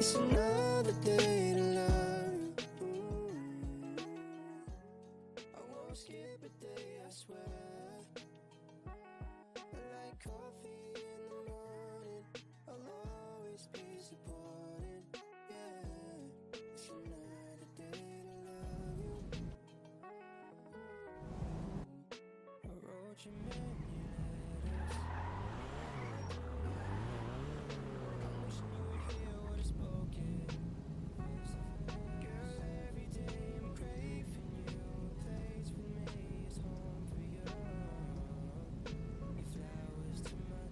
It's another day to love you. I won't skip a day, I swear. I like coffee in the morning. I'll always be supported. Yeah, it's another day to love you. I wrote you many letters. Flowers to my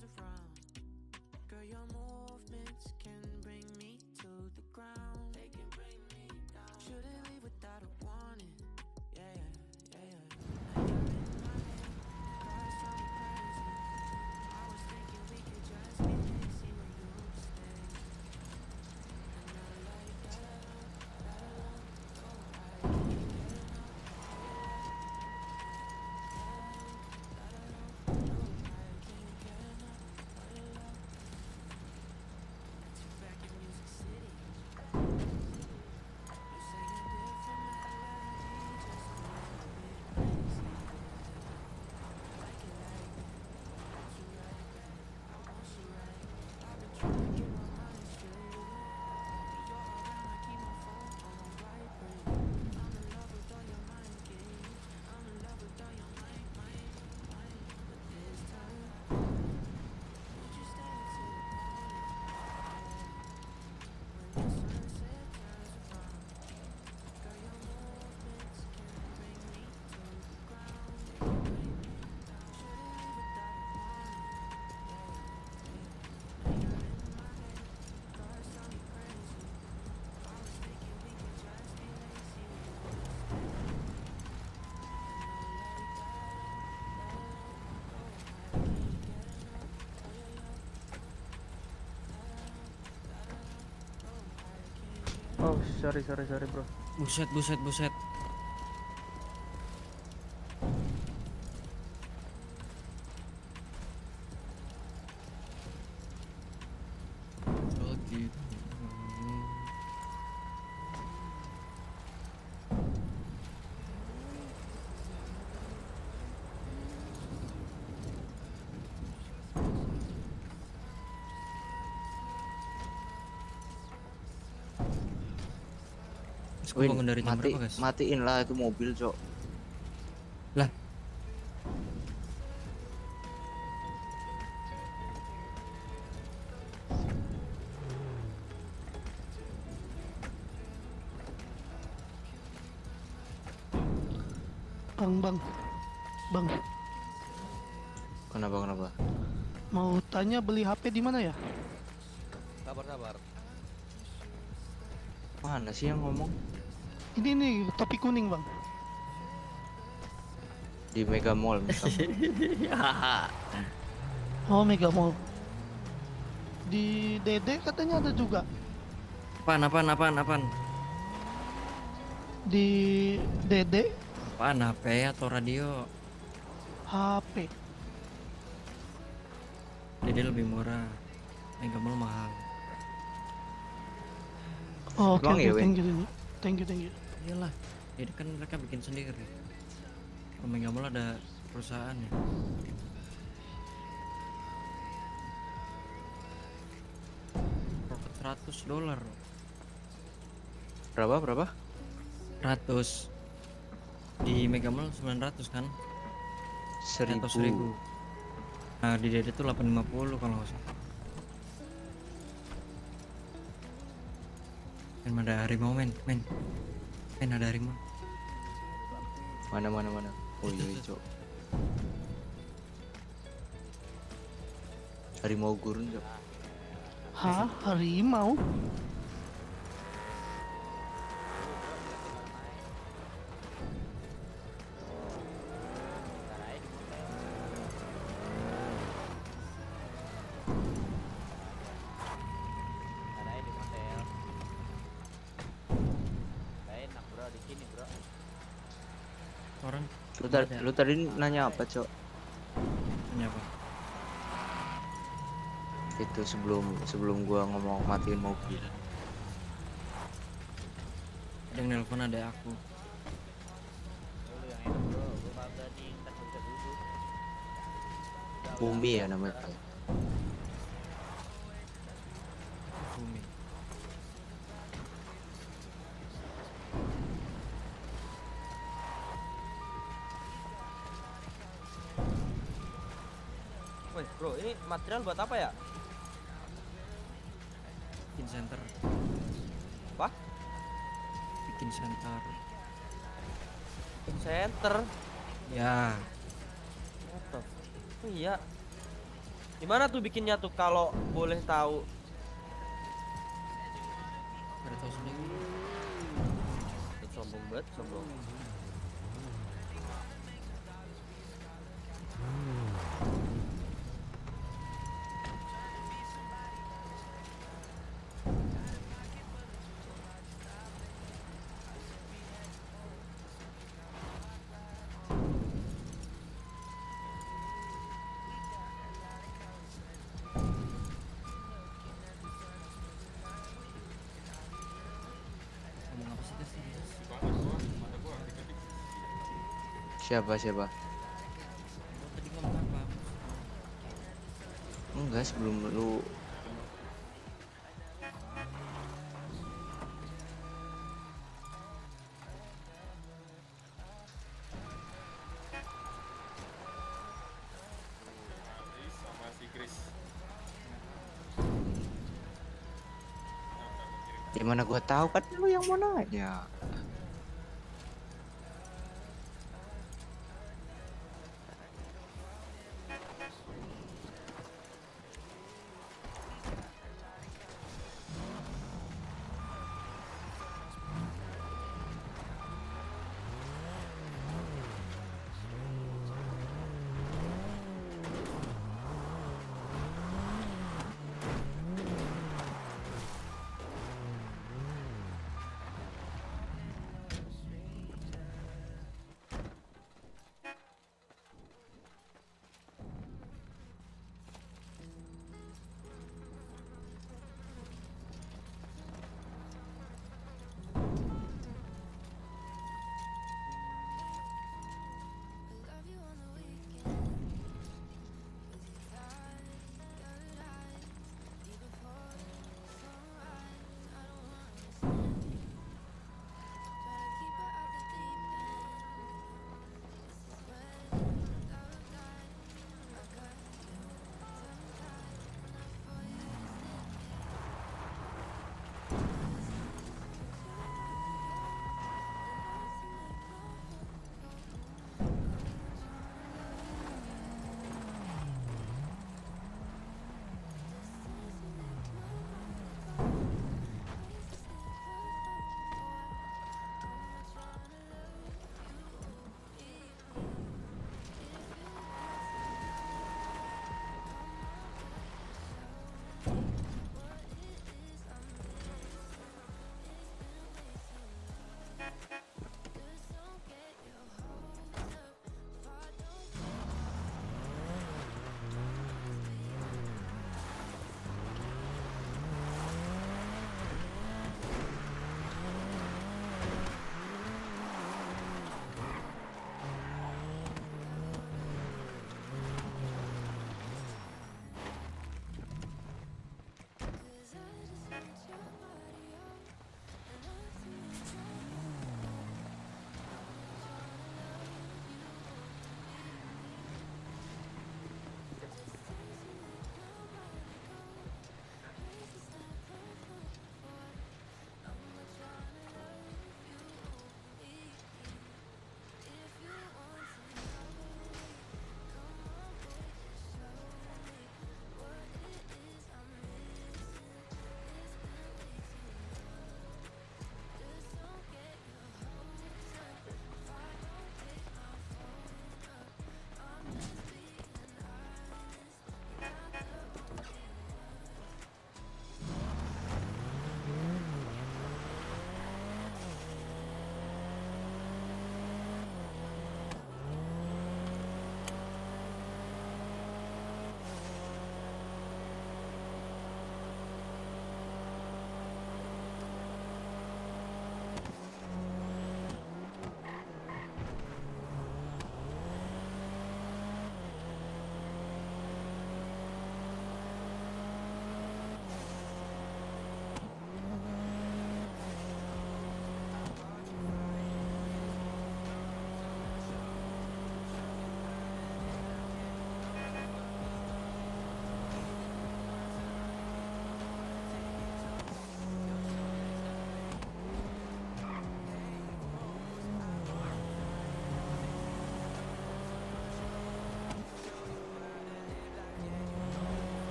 moves around. Girl, your movements can bring me to the ground. They can bring me down. Shouldn't leave without a warning. Yeah, yeah, yeah, yeah. Oh, sorry bro. Buset. Win, matiin lah itu mobil, cok. Lah. Bang. Kenapa? Mau tanya beli HP di mana ya? Sabar. Mana sih yang ngomong? Ini nih topi kuning, Bang. Di Mega Mall misalnya. Oh, Mega Mall. Di Dede katanya ada juga. Apaan? Di Dede. Apaan, HP atau radio? HP. Dede lebih murah. Mega Mall mahal. Oh, oke, thank you. Iyalah, jadi kan mereka bikin sendiri. Kalau Mega Mall ada perusahaannya. Roket $100. Berapa? 100. Di Mega Mall 900 kan? 1.000. Nah, di Dede tuh 850 kalau nggak salah. Ada harimau men ada harimau mana. Oh iya cok, harimau gurun cok. Hah, harimau? Lu tadi nanya apa, Cok? Nanya apa? Itu sebelum gua ngomong matiin mobil. Yang nelpon ada aku. Bumi ya namanya. Bro, ini material buat apa ya? Bikin center? Ya. Oh iya. Gimana tuh bikinnya tuh kalau boleh tahu? Ada tahu sendiri. Sombong banget, sombong. Siapa? Enggak, sebelum lu gimana gua tahu kan lu yang mau nanya.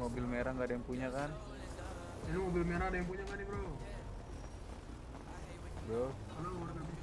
mobil merah nggak ada yang punya kan? Ini mobil merah ada yang punya kan nih bro? Bro. Halo, warna biru.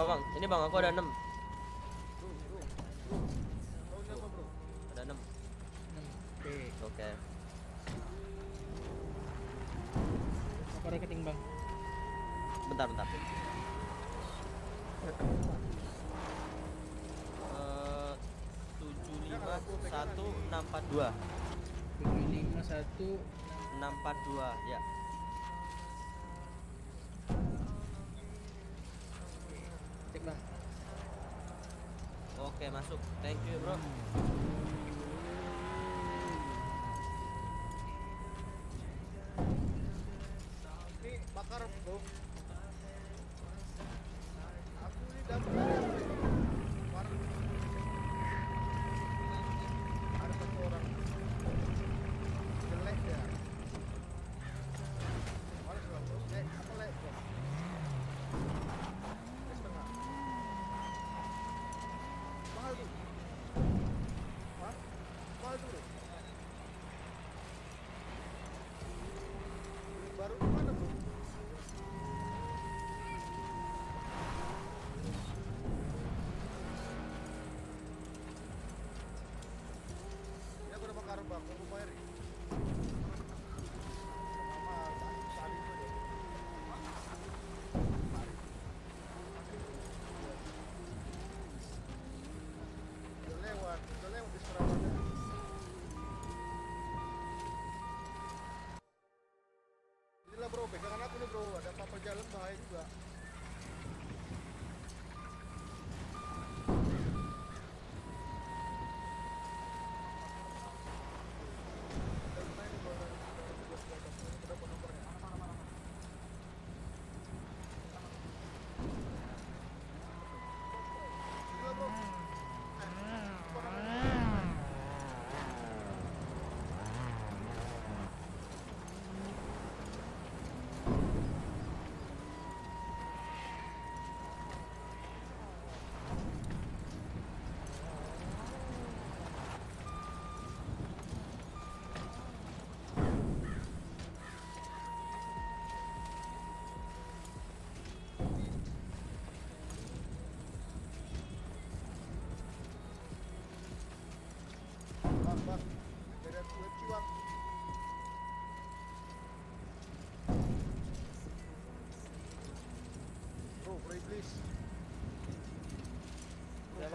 Bang, ini bang aku ada 6. Ada 6. Oke. Apa rekening bang? Bentar. Tujuh lima satu enam empat dua. 751 642 ya. Oke, masuk. Thank you, bro. Ini bakar, bro. Aku ini dapat ada satu orang jelek ya. Orang jelek, apa lek? Baru mana bro? Ini aku udah bakar bang, aku mau air sama tadi itu udah lewat di Surabaya. Inilah bro, pegangan aku nih bro, ada apa-apa jalan bahaya juga. Kita main di bawah, kita juga sebagai nomornya.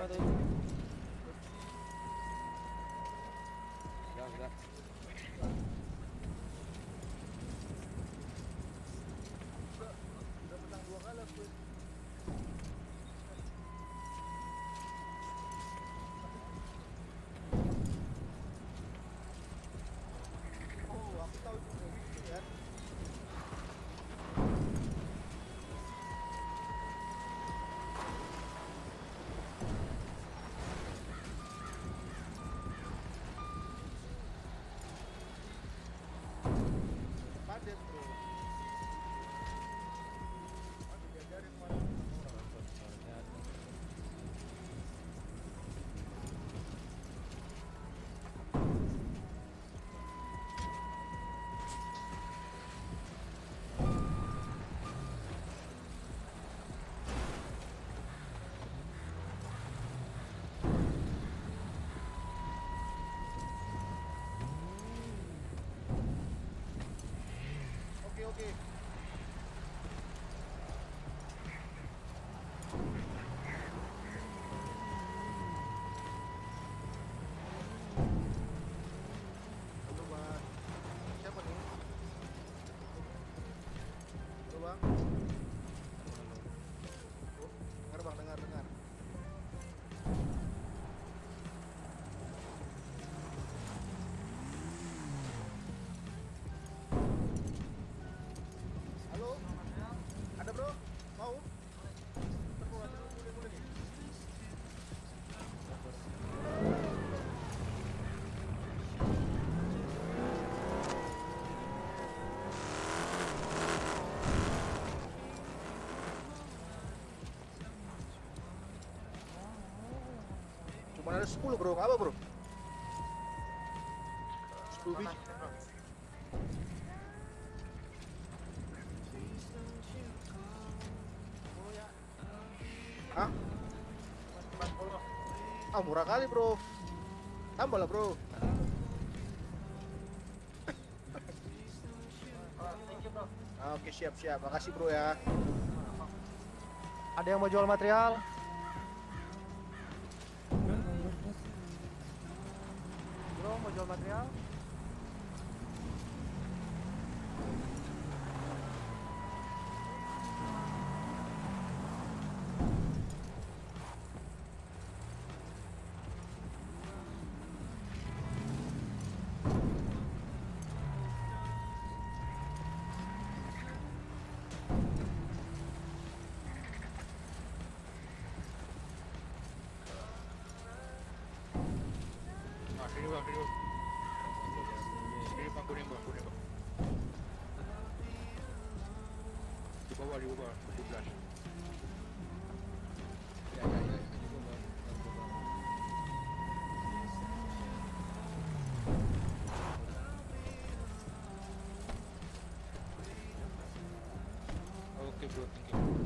are they? Got it. Sudah menang 2 kali tuh. Oh, aku tahu juga gitu ya. Padet bro. Aduh, diajarin malah. Oke. Halo Bang. Siapa nih? Halo Bang. Oh, dengar Bang, dengar. Ada bro, mau? Mulai nih. Cuma ada 10 bro, apa bro? 10 biji. Hah? Ah, murah kali bro. Tambah lah bro. Oke, siap. Makasih bro ya. Ada yang mau jual material? Bro, mau jual material? Aku ribu. Di bawah. Ya. Oke bro, thank you.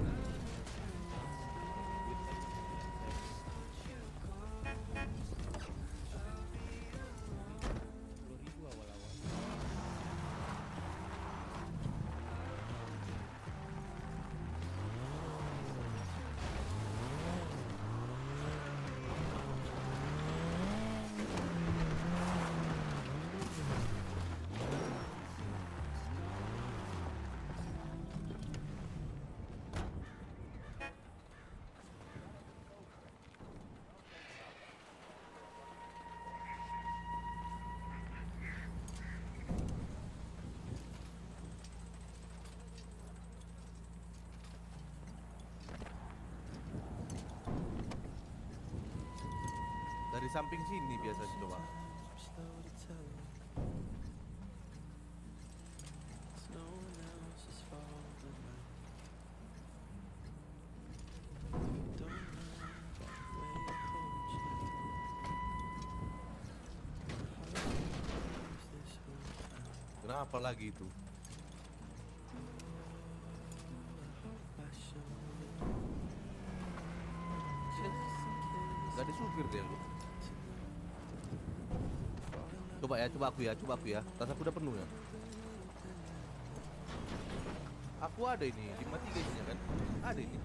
Dari samping sini biasa coba. Kenapa lagi itu? Gak ada supir dia lu. Coba aku ya. Tas aku udah penuh ya. Aku ada ini, 53 isinya kan? Ada ini.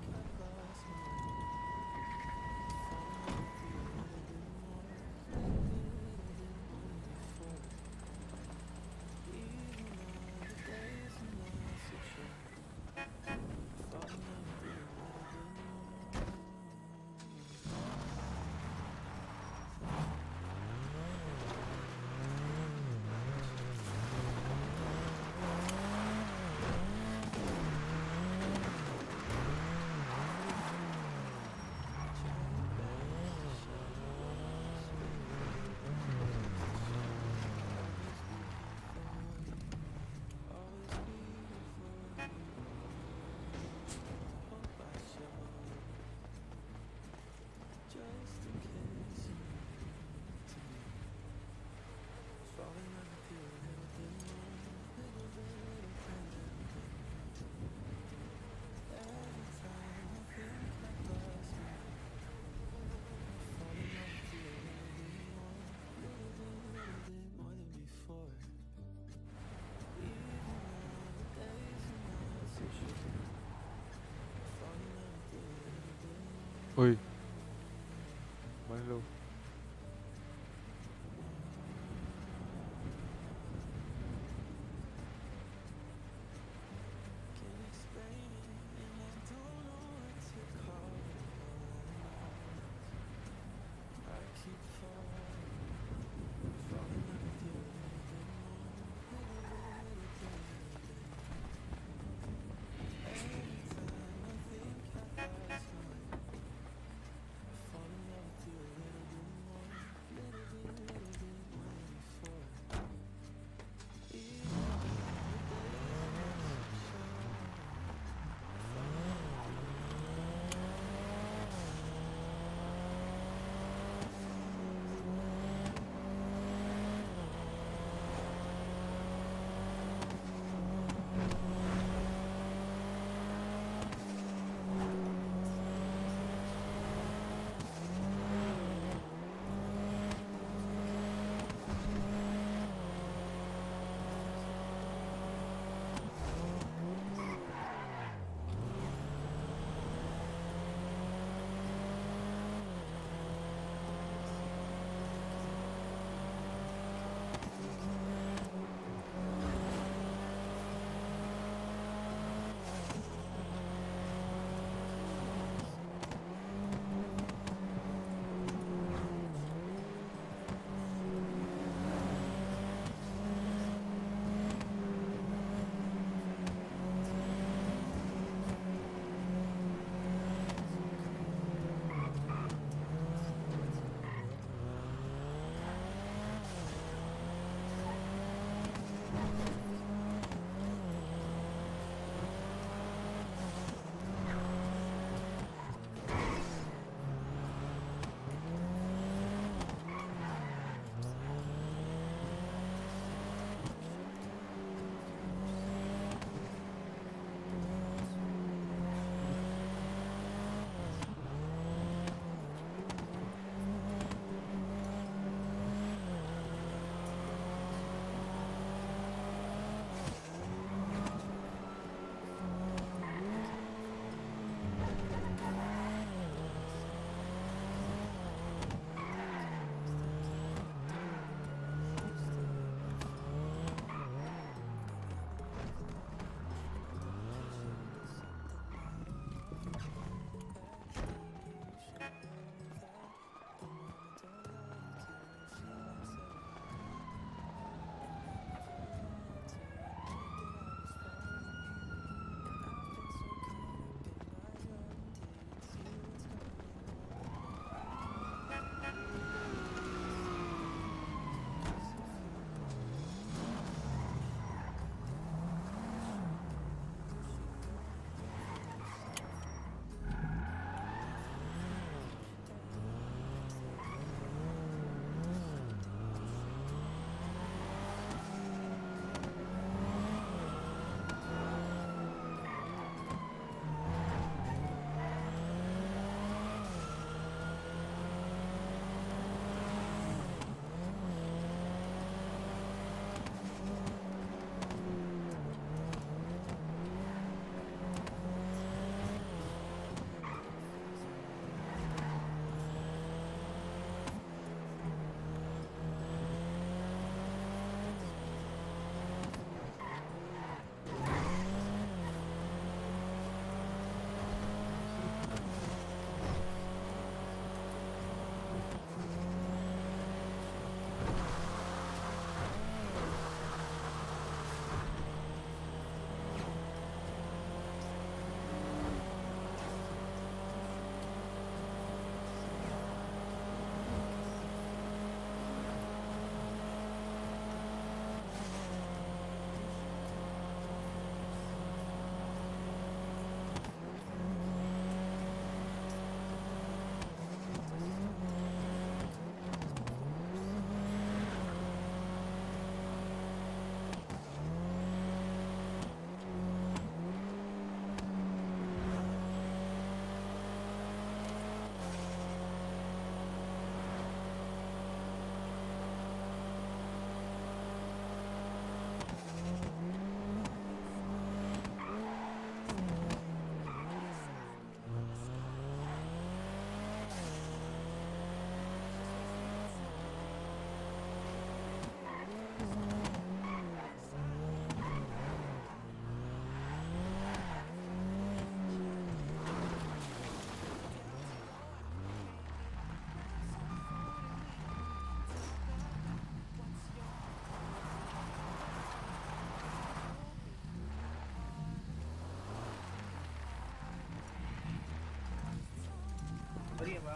free, bro.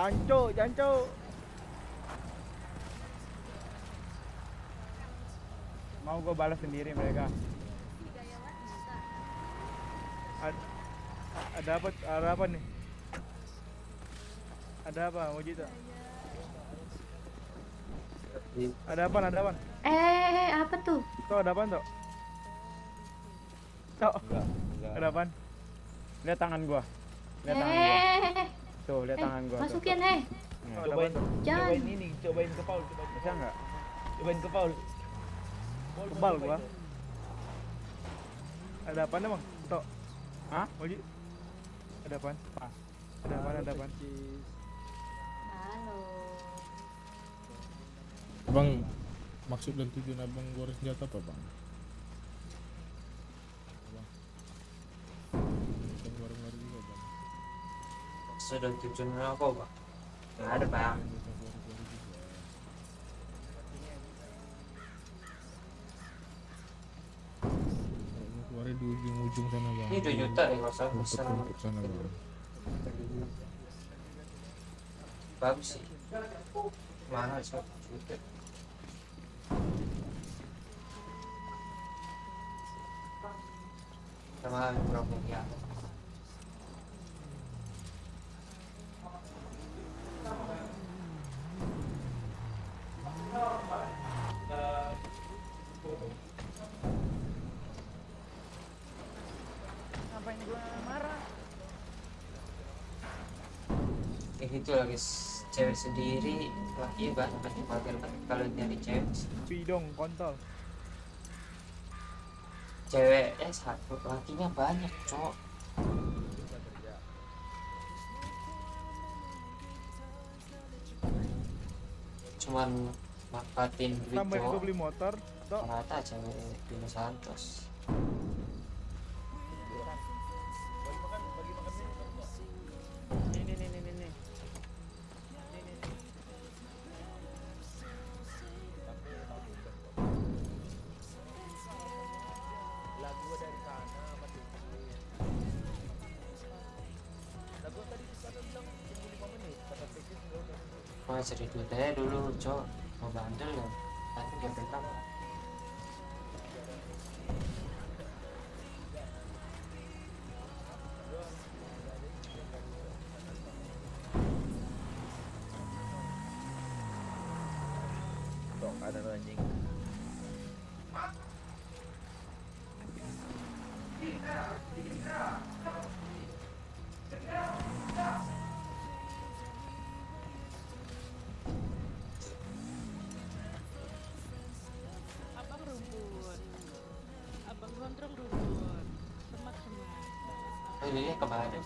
Jancuk. Mau gue balas sendiri mereka. Ada apa nih? Ada apa, Mujita? Ada apa? Apa tuh? Tuh ada apa tuh? Ada apa? Lihat tangan gua. Tuh, lihat tangan gua. Masukin, heh. Cobain ini, cobain ke Paul. Bisa enggak? Cobain ke Paul. Kebal gua. Ada apaan, Bang? Tok. Hah? Oji. Ada apaan? Pas. Ada apaan? Halo. Bang, maksud dan tujuan Abang goreng senjata apa, Bang? Sudah tujuan aku, Bang. Nggak ada, Bang. Keluarin di ujung-ujung sana, Bang. Ini 2 juta nih, nggak usah pesan. Bagus sih. Mahal sih, 1 juta. sama mikrofonnya. Ngapain gua marah? Kayak gitu lah guys, cewek sendiri, laki banget mager banget kalau nyari cewek. Bidong kontol. Ceweknya satu, lakinya banyak, cok. Cuman manfaatin duit, cok. Tambahin gua beli motor, dok. Rata cewek Dino Santos. Cari duit aja dulu, cok. Mau bandel ya? Nanti dia bentang. Dok, ada anjing. Ini kemana deh?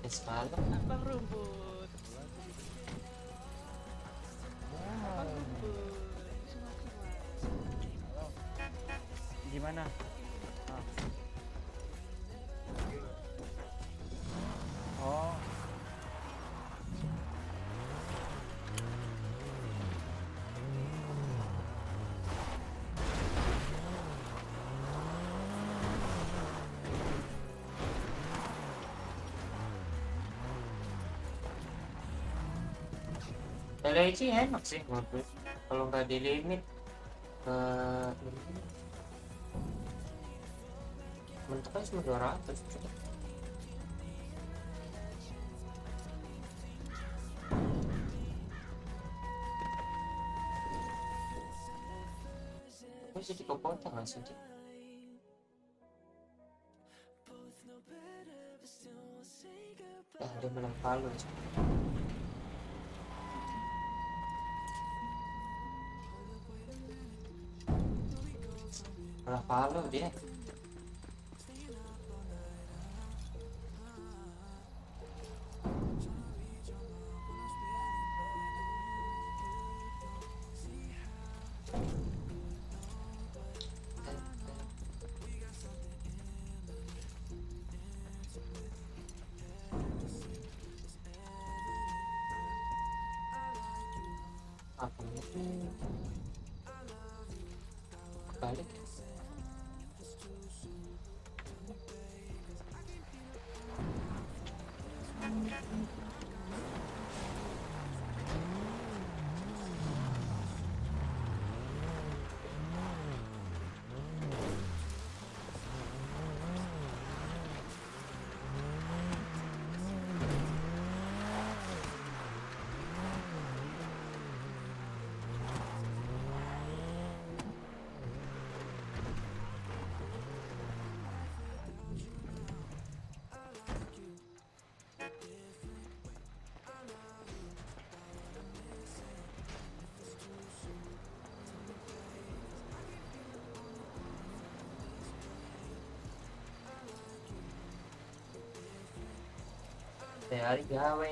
Es malam. Abang rumput. Abang rumput. Gimana? Ah. Oh. Leci enak sih ngobrol kalau nggak di limit ke mentoknya cuma 200. Gue jadi kepotong langsung sih. Ya dia menempal loh. Udah palo dia. Apa ini? Balik. Dari gawe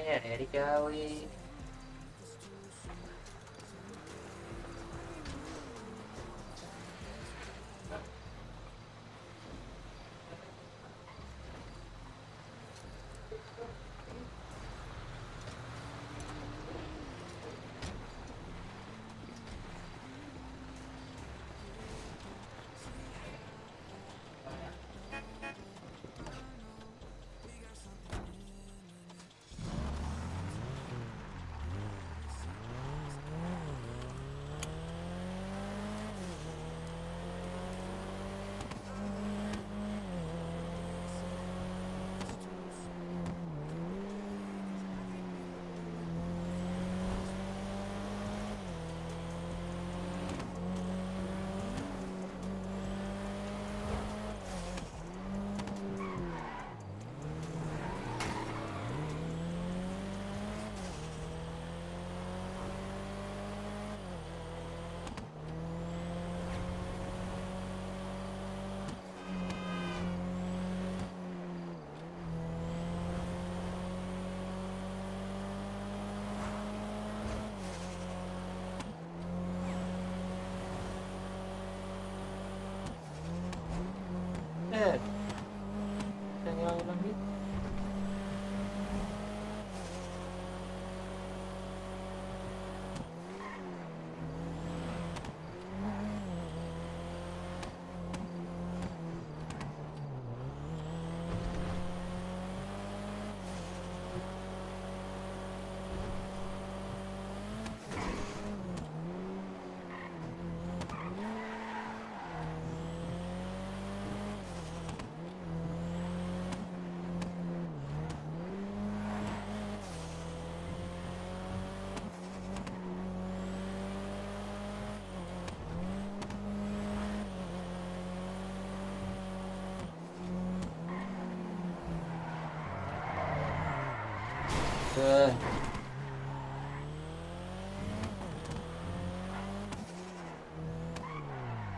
Okay.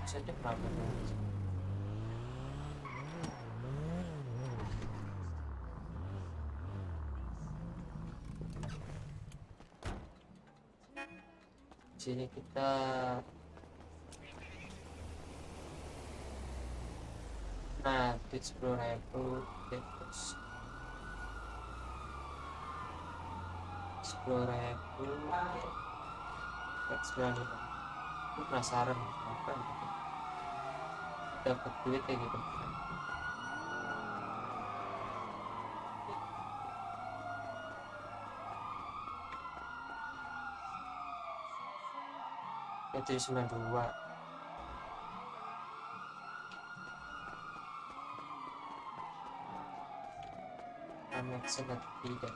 Such a problem. Sini kita nah, itu 10.000 terus 10.000 495. Aku penasaran apa dapat duit kayak gitu. Itu 92. Amat sangat tidak.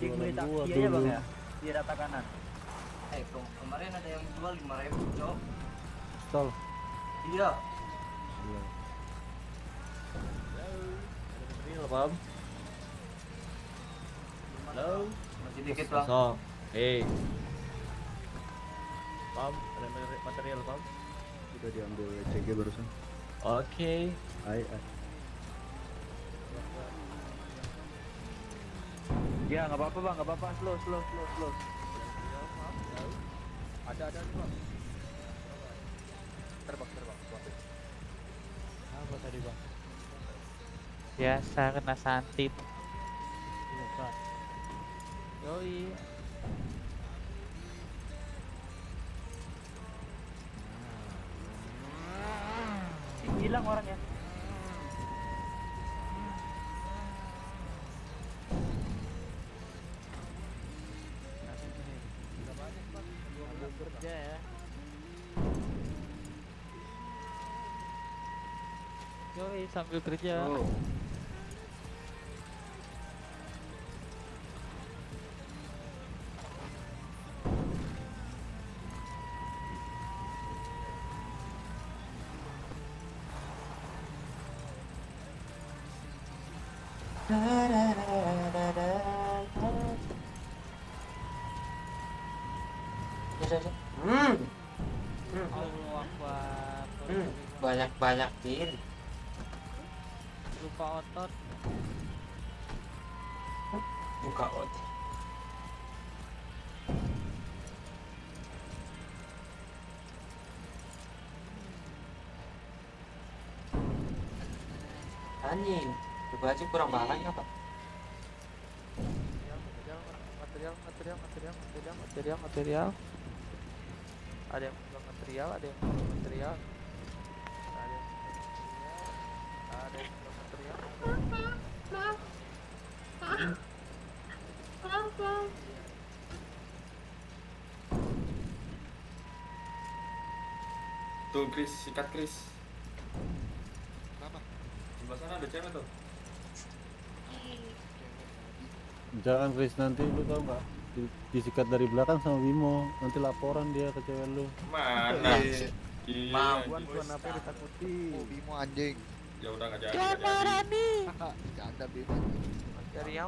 Di kulit taksi aja bang ya, di rata kanan. Kemarin ada yang jual 5.000 cok. Stol. Iya. Iya. Halo. Bang. Halo. Masih dikit bang. Stol. Hei. Bang, ada material bang. Sudah diambil CG barusan. Oke. Hai. Ya nggak apa-apa bang, nggak apa-apa, slow. Ada bang. Terbang. Apa tadi bang? Biasa kena santit. Yoi. Hilang orang ya. Sambil kerja. Oh. Banyak-banyakin buka otot anjing coba aja kurang barangnya Pak. Material ada yang bukan material, ada yang bukan material. Tuh Chris, sikat Chris. Kenapa? Sebelah sana ada cewek tuh. Jangan Chris, nanti lu tau gak? Disikat dari belakang sama Bimo. Nanti laporan dia ke cewek lu. Mana? Mabuan gua nape ditakuti. Bimo anjing. Ya udah enggak jadi. Jangan Bimo. Material.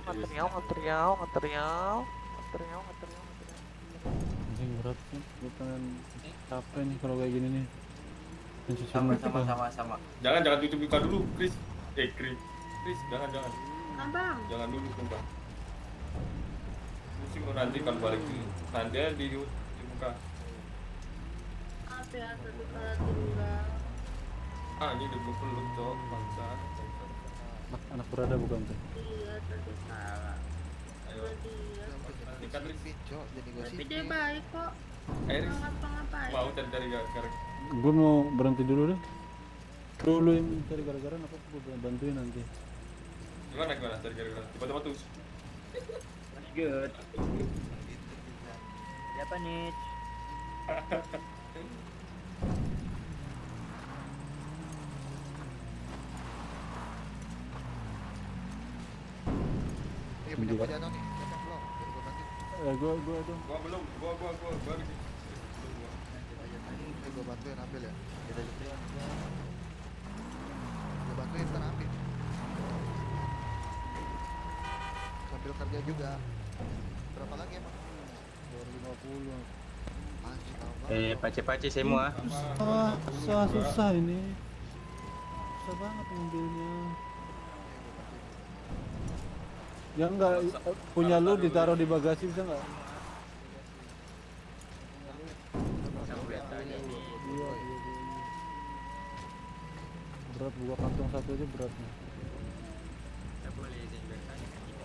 Anjing berat sih, gua pengen capek nih kalau kayak gini nih. Sama. Jangan tutup buka dulu, Chris. Chris, jangan. Abang. Jangan dulu, sumpah. Mesti mau nanti kan balik dulu. Tanda dibuka. Hati-hati buka dulu lah. Ah, ini dipukul lu, Cok. Bangsa. Anak berada bukan tuh? Iya, tadi salah. Ayo. Sikat Chris, Cok. Jadi gua sih. Tapi dia baik kok. Iris. Mau cari gara-gara. Gue mau berhenti dulu deh. Dulu ini cari gara-gara apa gue bantuin nanti. Gimana cari gara-gara? Coba tuh. That's good. Siapa nih? Ini punya gua jatuh nih. Gua belum. Gue bantuin ambil ya. Gue bantuin ambil. Sambil kerja juga. Berapa lagi emang? 250. Anjir. Pace-pace semua. Susah ini. Susah banget ngambilnya. Ya enggak punya lu ditaruh di bagasi bisa enggak? Berat, buka kantong satu aja beratnya. Kita boleh izin bertanya ke kita.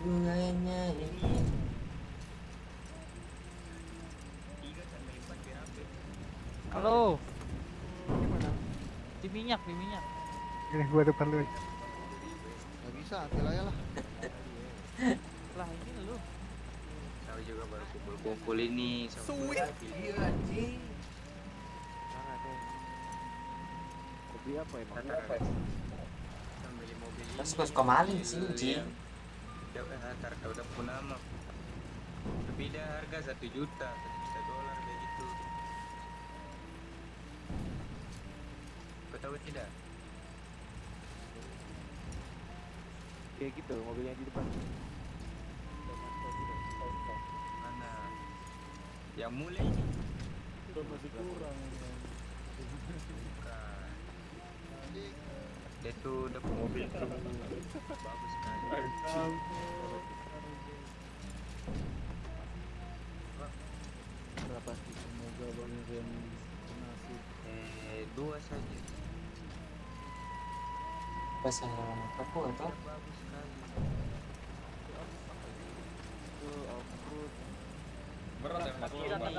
Bunganya ini 3 sampai 4 BAP. Halo. Gimana? Di minyak. Ini gua depan lu. Gak bisa, ambil aja lah. Lah ini lu. Saya juga baru kumpul ini sulit dia anjing. Kopi apa emang? Sambil mobil. Suka maling sih anjing. Udah pun lama. Beda harga 1 juta, $1 juta kayak gitu. Kau tahu tidak? Kayak gitu mobilnya di depan. Yang mulai ini masih kurang dia tuh udah mobil bagus sekali berapa sih semoga banyak yang nasib 2 saja pasang aku atau bagus sekali berat ya Pak. Berapa ya, Bang?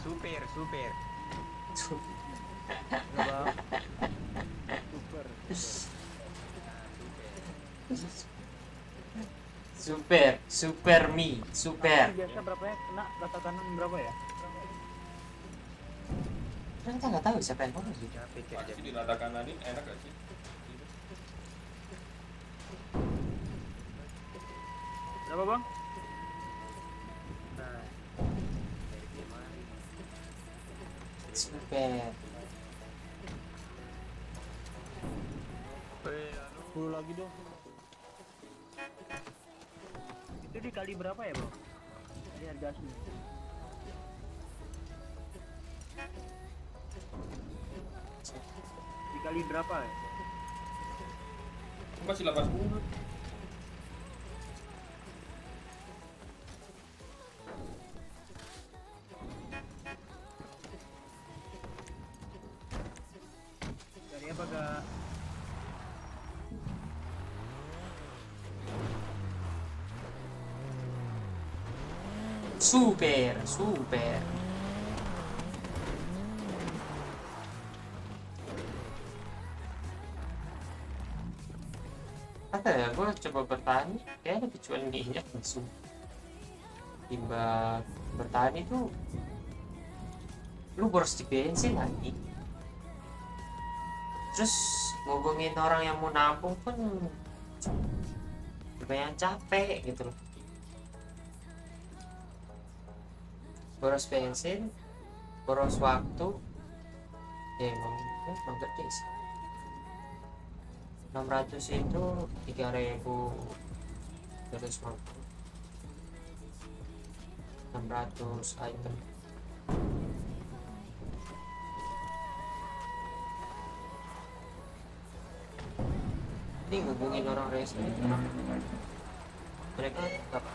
Super. Super. Biasa berapa ya? Kena rata kanan berapa ya? Kita enggak tahu siapa yang ngomong sih. Pasti di rata kanan ini enak gak sih? Berapa, Bang? Oke. 10 lagi dong. Itu dikali berapa ya, Bro? Ini harganya. Dikali berapa ya? Masih 80. Dari apa gak? Super, super. Apa ya, gue coba bertani, kayak lebih cuan minyak langsung. Tiba bertani tuh, lu boros di bensin lagi. Terus ngubungin orang yang mau nampung pun lumayan capek gitu loh. Boros bensin, boros waktu, ya emang gede sih. 600 itu 3.250, 600 item. Ini ngubungin orang resmi, mereka apa?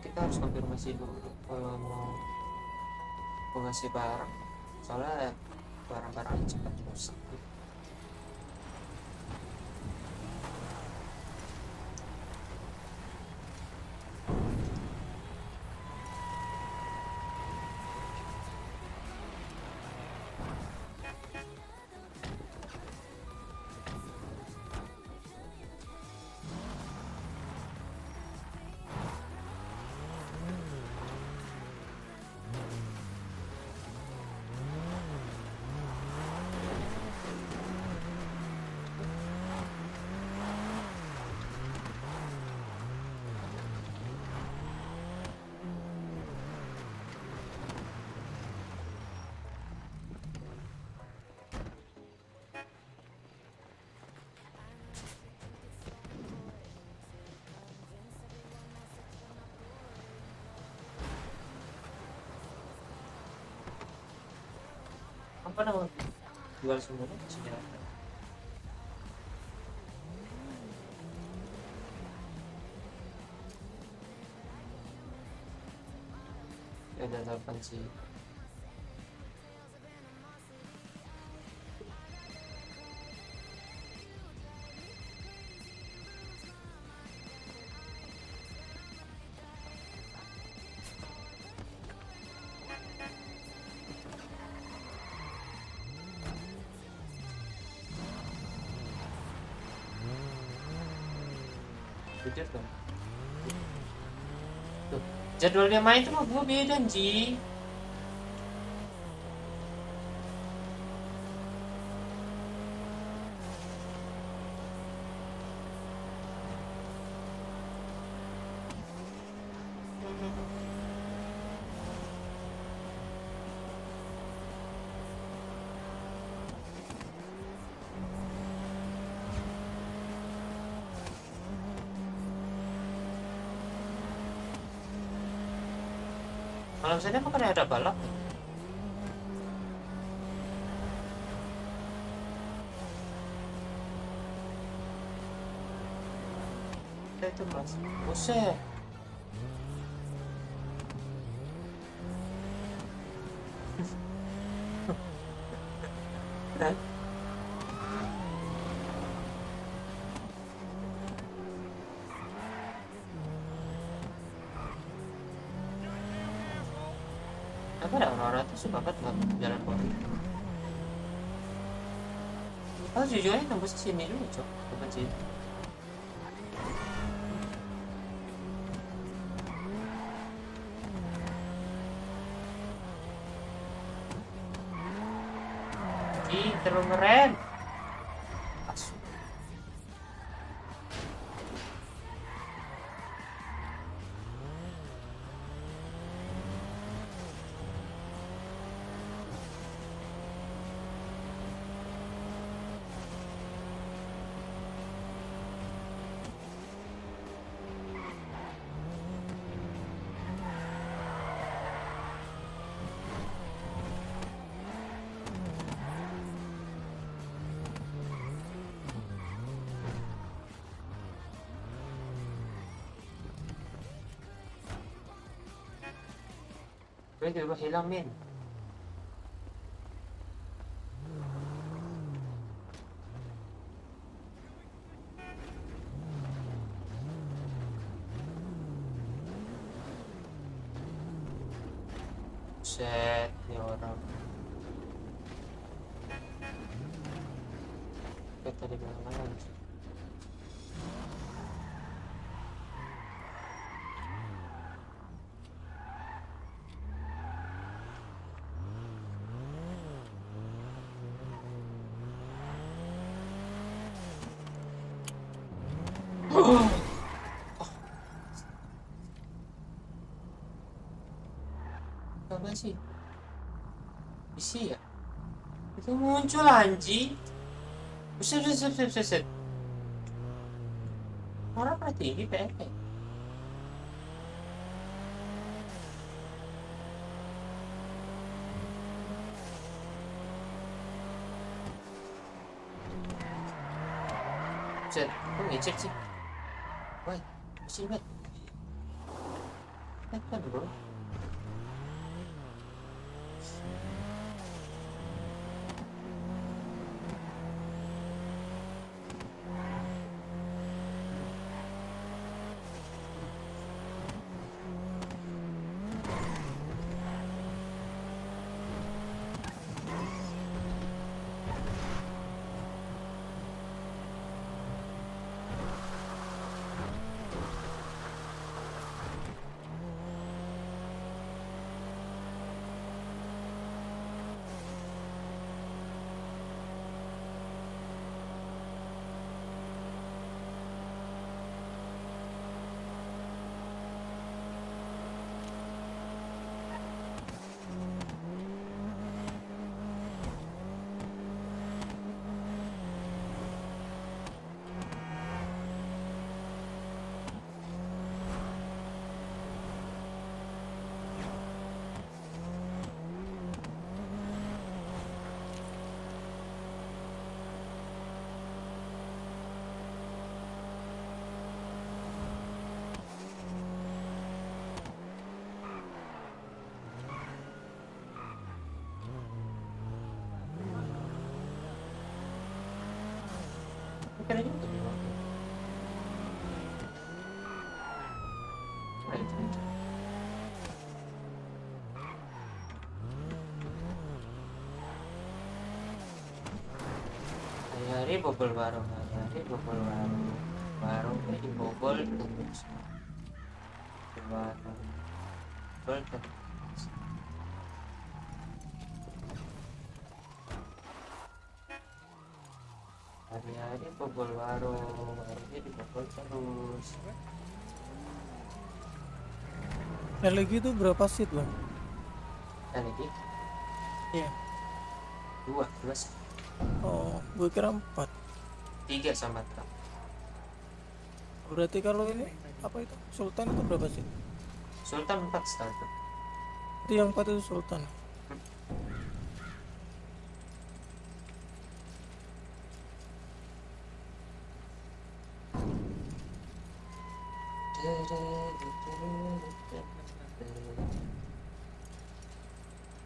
Kita harus konfirmasi dulu kalau mau ngasih barang, soalnya barang-barang cepat rusak. Apa namanya? Jual semuanya sejarah. Ya udah delapan sih. Tuh, jadwalnya main tuh gue beda Ji. Kalau misalnya bukan ada balap. Itu mas, buset. Banget buat jalan kota. Kalau jujur aja tembus kesini dulu cok, bukan sih. Ih, terlalu keren. Boleh tu bebas hilang, Min. Set ni orang. Kita di mana ni? Apa sih? Isi ya? Itu muncul anji. Buset. Orang berarti ini PFK. Buset, kok ngecek sih? Woi, masih bet. Bet kan bro? Kena juga ni bang. Right. Hari bobol baru, baru jadi bobol terus. Bobol terus. Hari-hari bobol baru, barunya dibobol terus. LG itu berapa seat bang? LG? Iya. 2 seat. Oh, gue kira 4. 3 sama 3. Berarti kalau ini, apa itu? Sultan itu berapa seat? Sultan 4 setelah itu. Berarti yang 4 itu Sultan?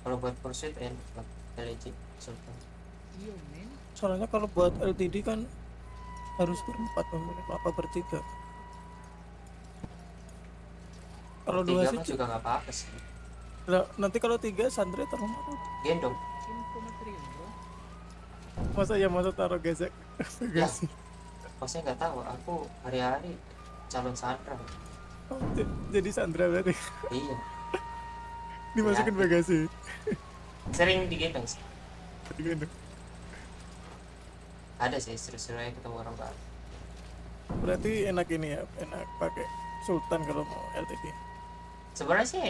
Kalau buat pursuit enak LG Sultan. Soalnya kalau buat LTD kan harus berempat apa bertiga. Kalau 2 sih juga nggak apa-apa sih. Nah, nanti kalau 3 Sandra taruh gendong. Masa ya masa taruh gesek? Ya. Maksudnya nggak tahu. Aku hari-hari calon Sandra. Oh, jadi Sandra berarti. Iya. Dimasukin ya. Bagasi. Sering digendong sih. Digendong. Ada sih seru-serunya ketemu orang baru. Berarti enak ini ya, enak pakai Sultan kalau mau LTD. Sebenarnya sih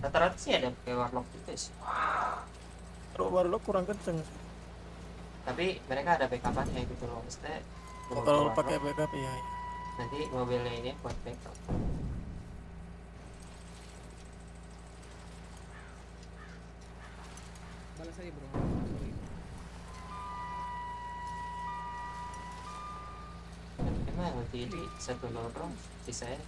rata-rata sih ada pakai warlock gitu sih. Kalau warlock kurang kenceng. Tapi mereka ada backup-nya gitu loh, maksudnya. Kalau pakai backup ya. Nanti mobilnya ini buat backup. Balas aja bro. Emang nanti satu lorong sisanya.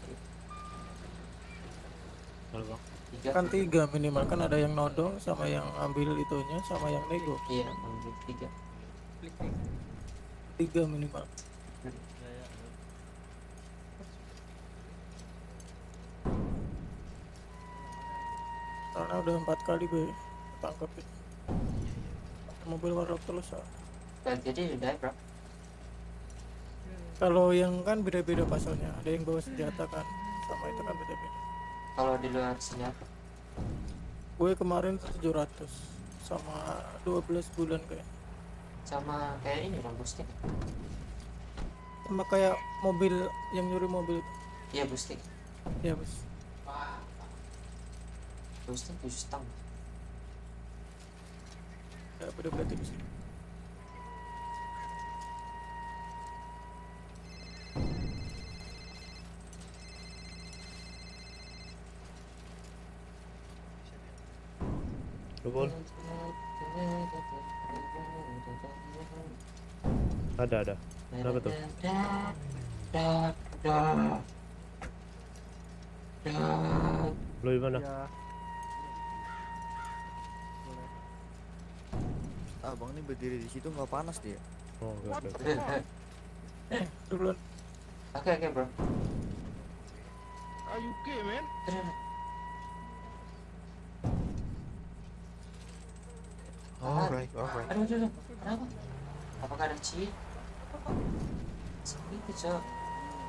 Halo bang. kan 3 minimal, kan ada yang nodong sama yang ambil itunya sama yang nego. Iya, ambil 3 minimal. Karena udah 4 kali gue tangkap ya. Mobil warlock terus ya. Jadi udah bro. Kalau yang kan beda-beda pasalnya, ada yang bawa senjata kan, sama itu kan beda-beda. Kalau di luar senjata, gue kemarin 700 sama 12 bulan kayak. Sama kayak ini bang, bustik. Sama kayak mobil yang nyuri mobil. Iya bustik. Iya bus. Bustik 7 tahun. Ya beda-beda tipis. Ada. Kenapa tuh? Lu dimana? Ya. Abang ini berdiri di situ nggak panas dia? Oh, enggak. Oke bro. Are you okay, man? Alright. Aduh. Kenapa? Apakah ada cheat? Seperti itu cok.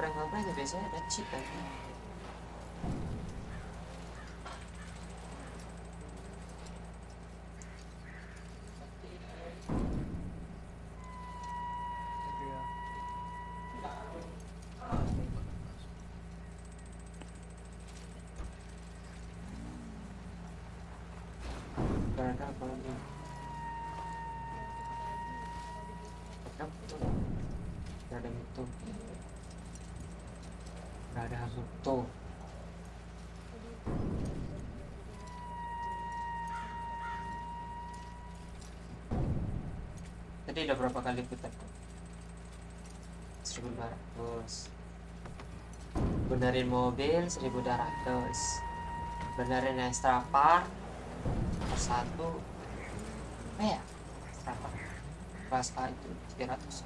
Prank-prank aja biasanya ada cheat lagi. Tadi udah berapa kali putar? 1.200. Benerin mobil 1.200. Benerin extra part 1. Ya, extra part. Pas itu 300. 600.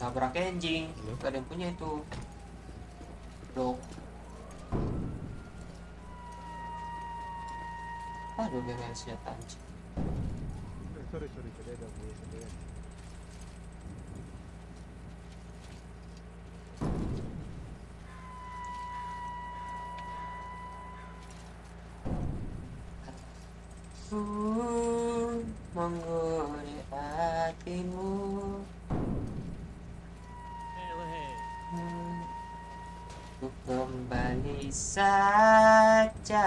Tabrak anjing. Gak ada yang punya itu. Dok. Aduh, dengan senjata anjing. Sorry, ada gue. Menggulai hatimu. Untuk kembali saja.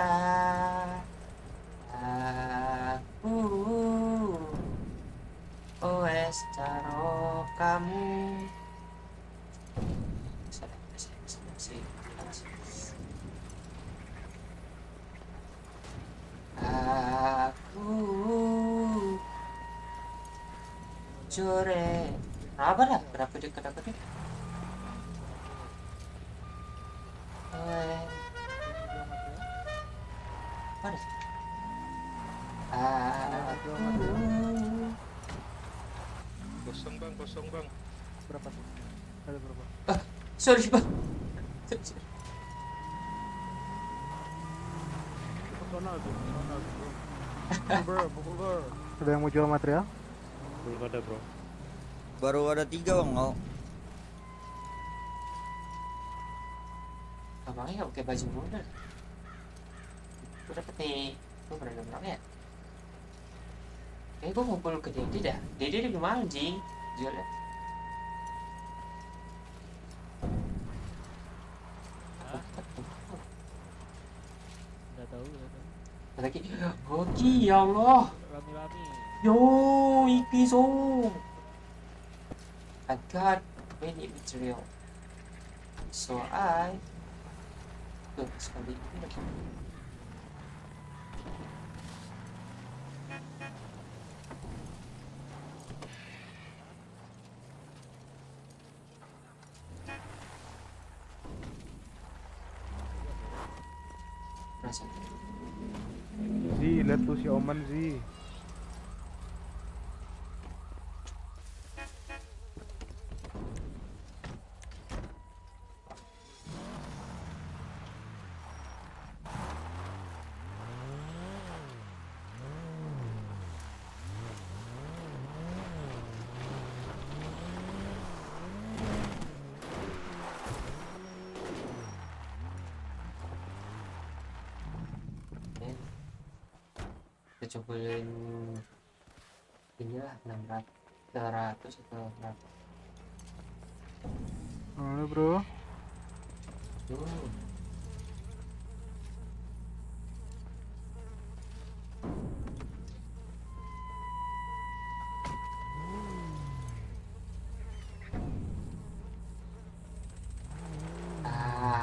Aku wes taruh kamu. Aku cure. Apa lah? Berapa dia? Apa deh? Kosong bang. Berapa tuh? Ada berapa? Sorry bang. Personal tuh. Bro. Ada yang mau jual material? Belum ada bro. Baru ada 3 bang. Abangnya nggak pakai baju model. Gue dapet nih. Gue pernah nongkrong ya. Gue ngumpul ke Dede dah. Dede udah mahal jing. Jual ya. Gak tau. Lagi. Goki ya Allah. Rami. Yo, ipiso. I got many material. So I. Tuh, sekali ini lagi. perasaan. Zee, lihat tuh si Oman, Zee. Coba yang inilah 600 atau 600. Halo bro.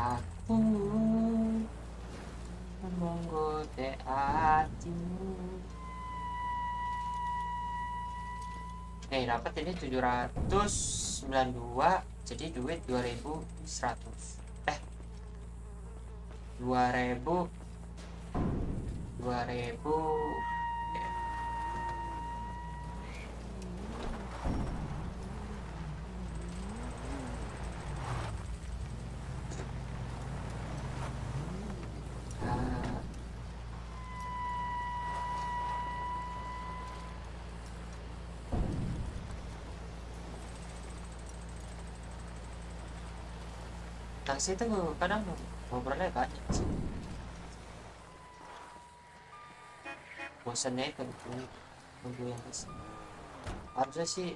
Aku menggoda hatimu. Oke, dapat ini 792, jadi duit 2100. 2000. Taksi itu kadang ngobrolnya banyak sih. Bosannya itu nunggu yang kesini. Harusnya sih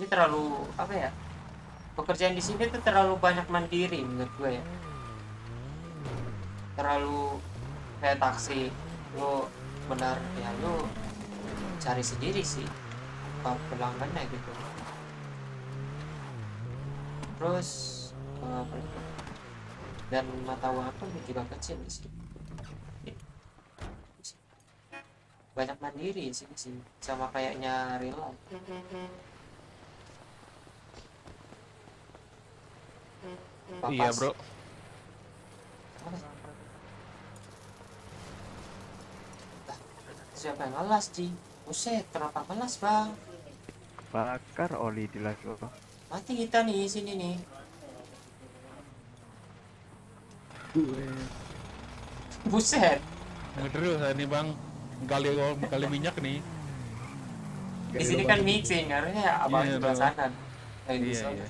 ini terlalu apa ya? Pekerjaan di sini tuh terlalu banyak mandiri menurut gue ya. Terlalu kayak taksi lo benar ya, lo cari sendiri sih apa pelanggannya gitu. Terus dan mata uang pun juga kecil di sini. Banyak mandiri di sini sih, sama kayaknya real. Iya bro. Siapa yang ngelas sih? Buset, kenapa ngelas bang? Bakar oli di las bro. Mati kita nih sini nih. Buset, ngedrus nih bang, kali minyak nih. Di sini kan mixing, harusnya abang di sana. Di sana.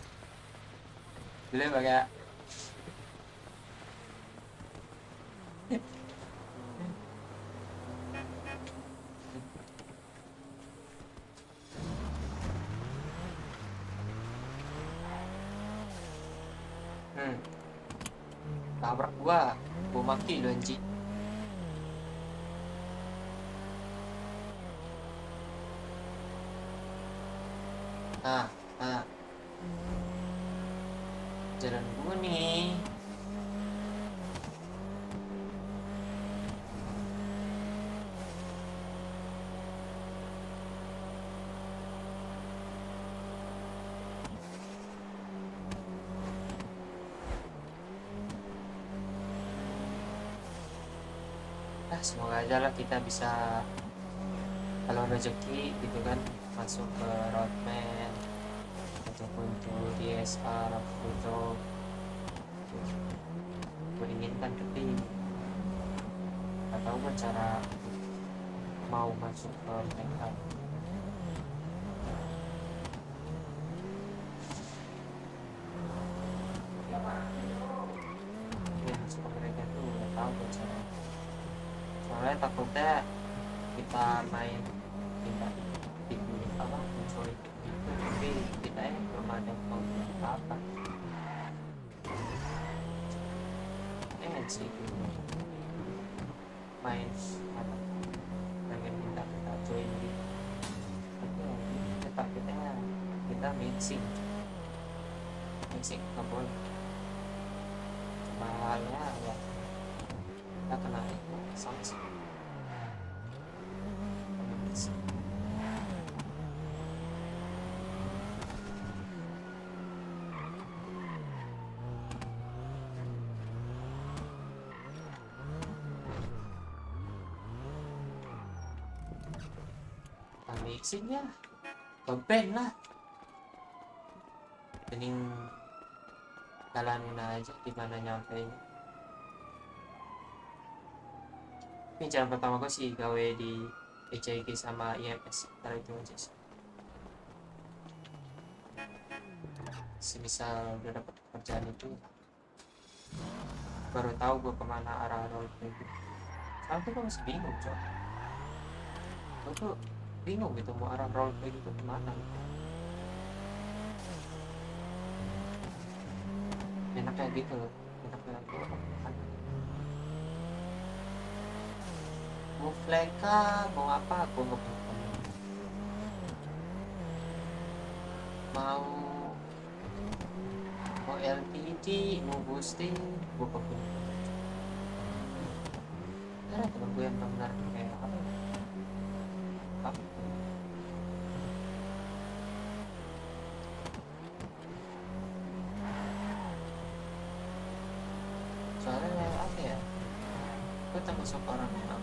Boleh pakai. Tabrak gua mati lu anjing. Jalan gua nih. Semoga aja lah kita bisa, kalau rezeki gitu kan, masuk ke roadmap ataupun ke DSR atau menginginkan tapi atau cara mau masuk ke mental. Takutnya kita main tidak apa mencuri tapi kita yang belum ada konten apa sih main apa pengen kita join di tapi kita mixing kabel mahalnya ya kita kena sanksi. mixing lah, ke-ban lah. Mending jalanin aja gimana nyampainya. Ini jalan pertama gue sih gawe di ECG sama IMS. Ntar itu aja sih. Semisal udah dapet pekerjaan itu, baru tahu gue kemana arah roleplay. Sekarang tuh gue masih bingung coy. Gue tuh bingung gitu mau arah roleplay itu kemana gitu. Enak kayak gitu loh, enak kayak gitu. Mau flag kah, mau apa, gue nggak paham. Mau LTD, mau boosting, gue kepun. Karena temen gue yang benar kayak apa? Apa? Soalnya apa ya? Gue takut sama orang yang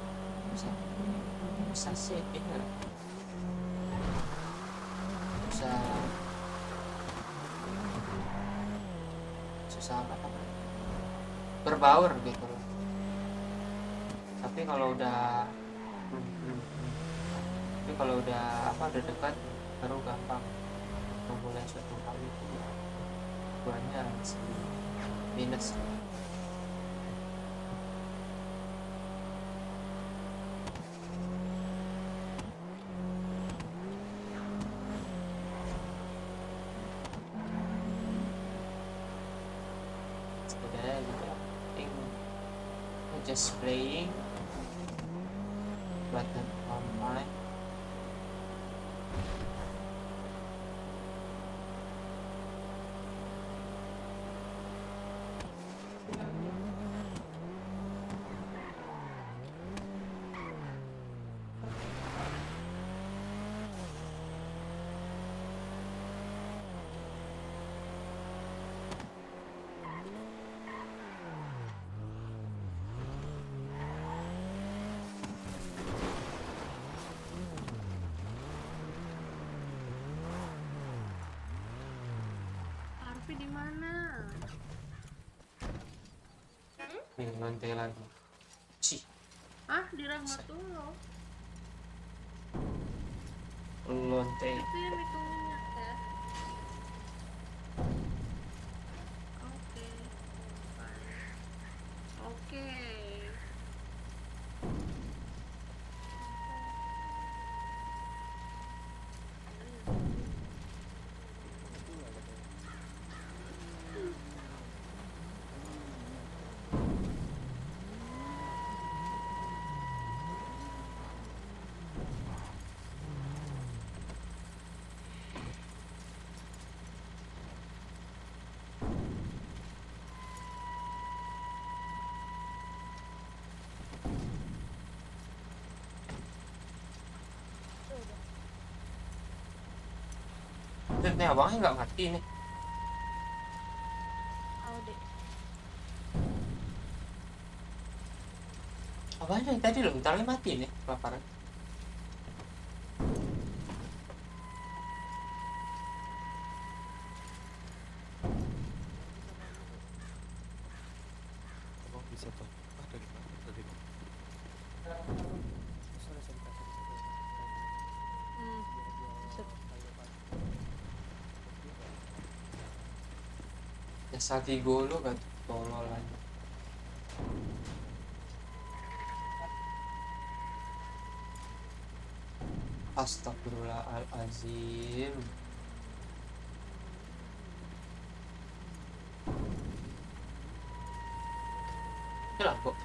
bisa sih, enggak susah apa berbaur gitu loh. Tapi kalau udah udah dekat baru gampang memulai suatu hal itu ya. Banyak sih minus. Just playing but not online. Nanti lagi. Cih. Ah, di Rahmatullah. Lonte. Itu yang itu minyak ya. Oke. Oke. Ini abangnya nggak mati nih. Abangnya tadi loh, bentarnya mati nih, kelaparan. Abang bisa tahu dari mana tadi? Sati golo gak tolol aja. Astagfirullahaladzim. Itulah kok.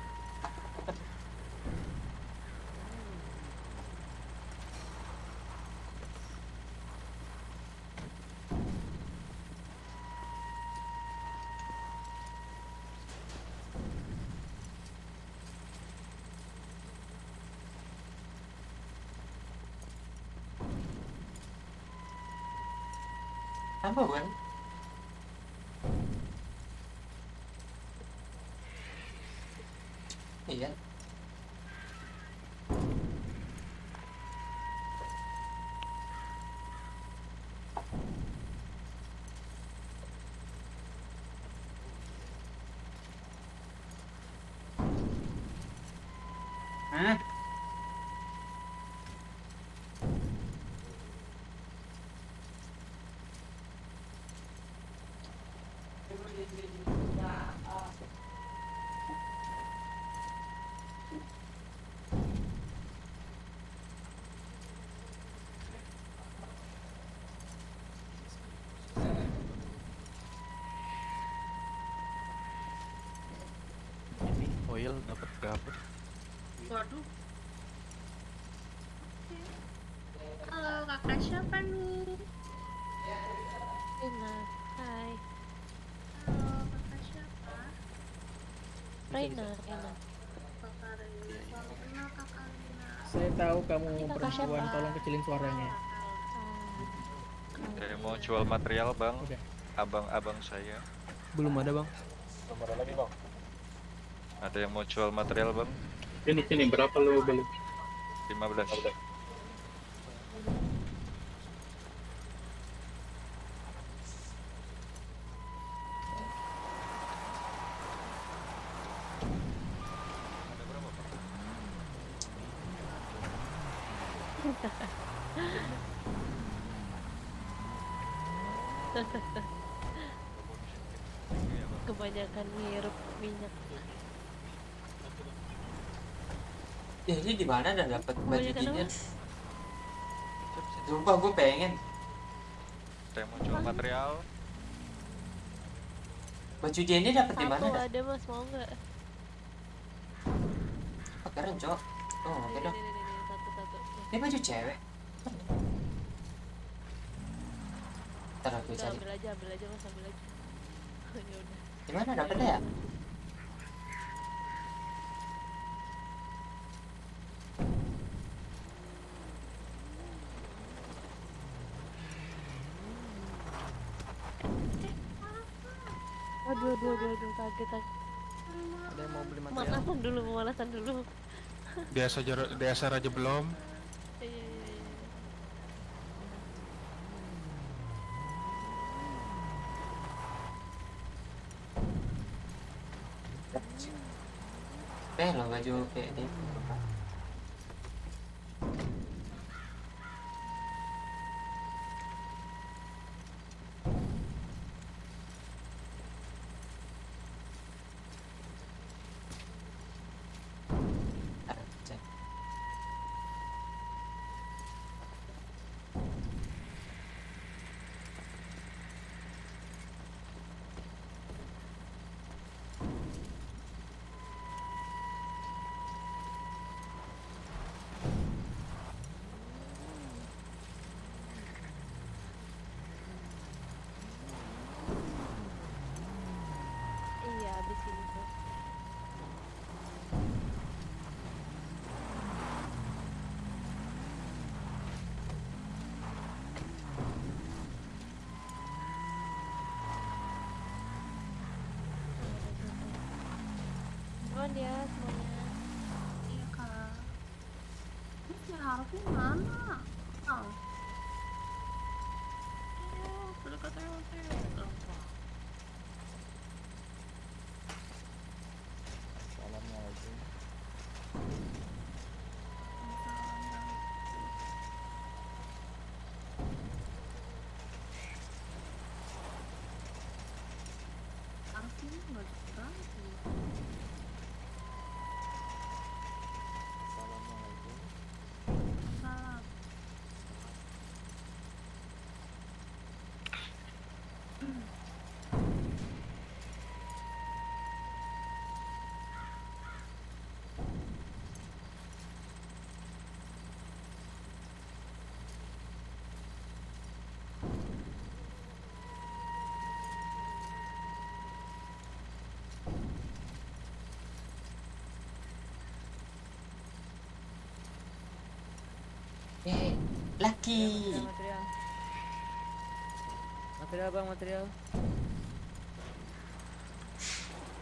Apa bukan? Iya. Huh? Oil dapat berapa? Waduh. Halo kakak, siapa nih? Ina, hai. Halo kakak siapa? Reina, Reina. Kakak Reina, selalu kenal kakak Reina. Saya tahu kamu perempuan, tolong kecilin suaranya. Dari mau jual material bang, abang-abang saya. Belum ada bang. Belum ada lagi bang. Ada yang mau jual material bang? Ini berapa lo beli? 15. Ada berapa bang? Kebanyakan ngirup minyak. Ya ini di mana dah dapat baju gini? Sumpah gue pengen. Saya mau jual material. Baju gini dapat di mana? Aku ada mas, mau nggak? Apa keren cok? Oh oke dong. Ini baju cewek. Ntar aku cari. Ambil aja mas, ambil aja. Di mana dapatnya ya? Aduh, kaget aku. Ada yang mau beli material? Pemanasan dulu. Biasa aja belum. Iya. Beh lo baju kayak ini. Ya semuanya. Iya kak. Ini si Harvey mana? Oh. Aduh, sudah katanya waktu itu. Salamnya lagi. Harvey nggak berani. Laki. Material bang, material.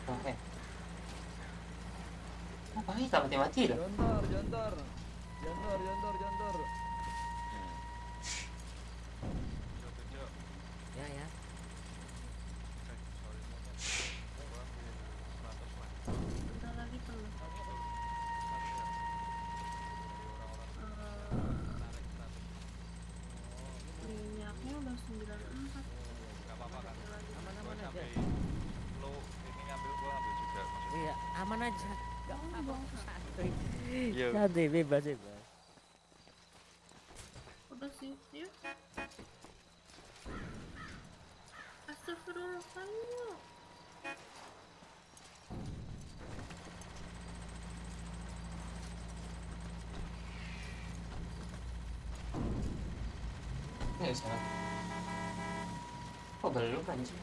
Oke. Apa kita mati-mati dah? Jontor. Ya. Bentar lagi tuh. aja. Ya deh, bebas. Udah sih, yuk. Astagfirullahaladzim. Ya salah. Kok belum anjir?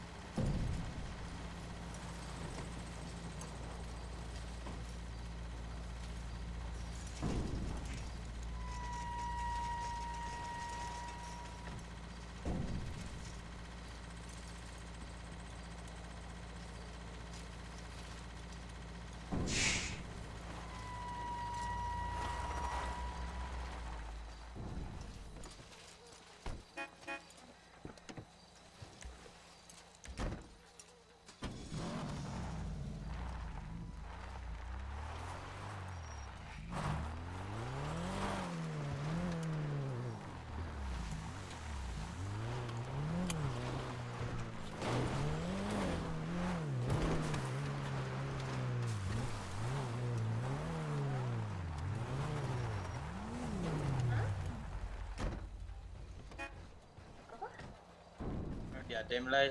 Ada yang mulai.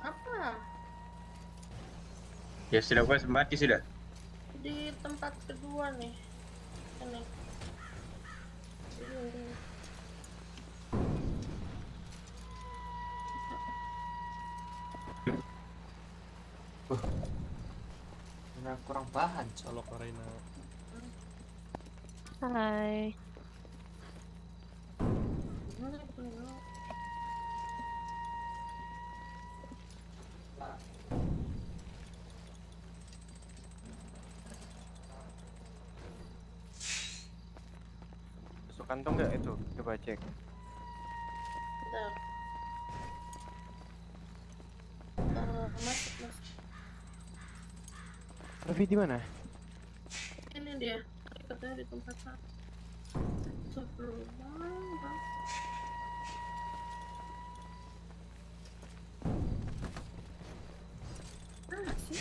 Apa? Ya sudah, gua mati sudah. Di tempat kedua nih. Ini. Nah, kurang bahan colok Reina. Hai. Kantong nggak itu? Coba cek. Tidak. Mas. Raffi di mana? Ini dia. Katanya di tempat satu. Sebelumnya. Mana sih?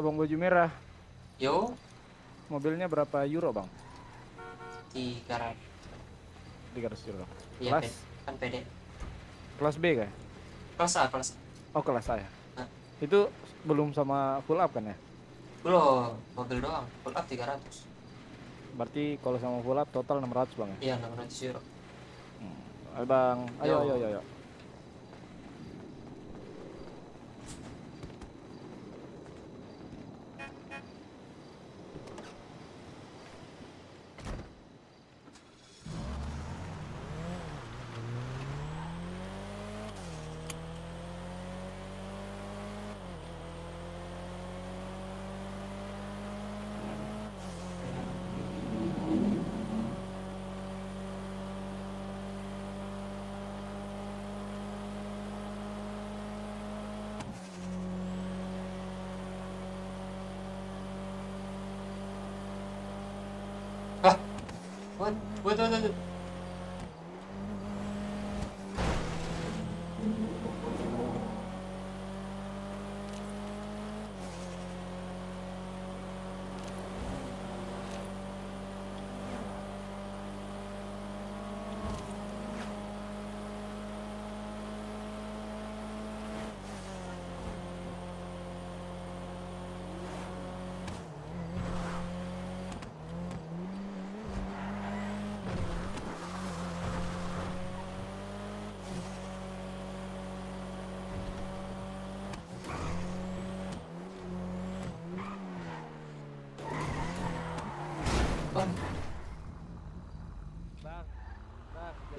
Abang baju merah. Yo. Mobilnya berapa euro, Bang? 300 euro. Iya, kelas kan PD. Kelas B kah? Kelas A. Oh, kelas A ya. Hah? Itu belum sama full up kan ya? Belum, mobil doang. Full up 300. Berarti kalau sama full up total 600, Bang ya? Iya, 600 euro. Abang, ayo. Wait.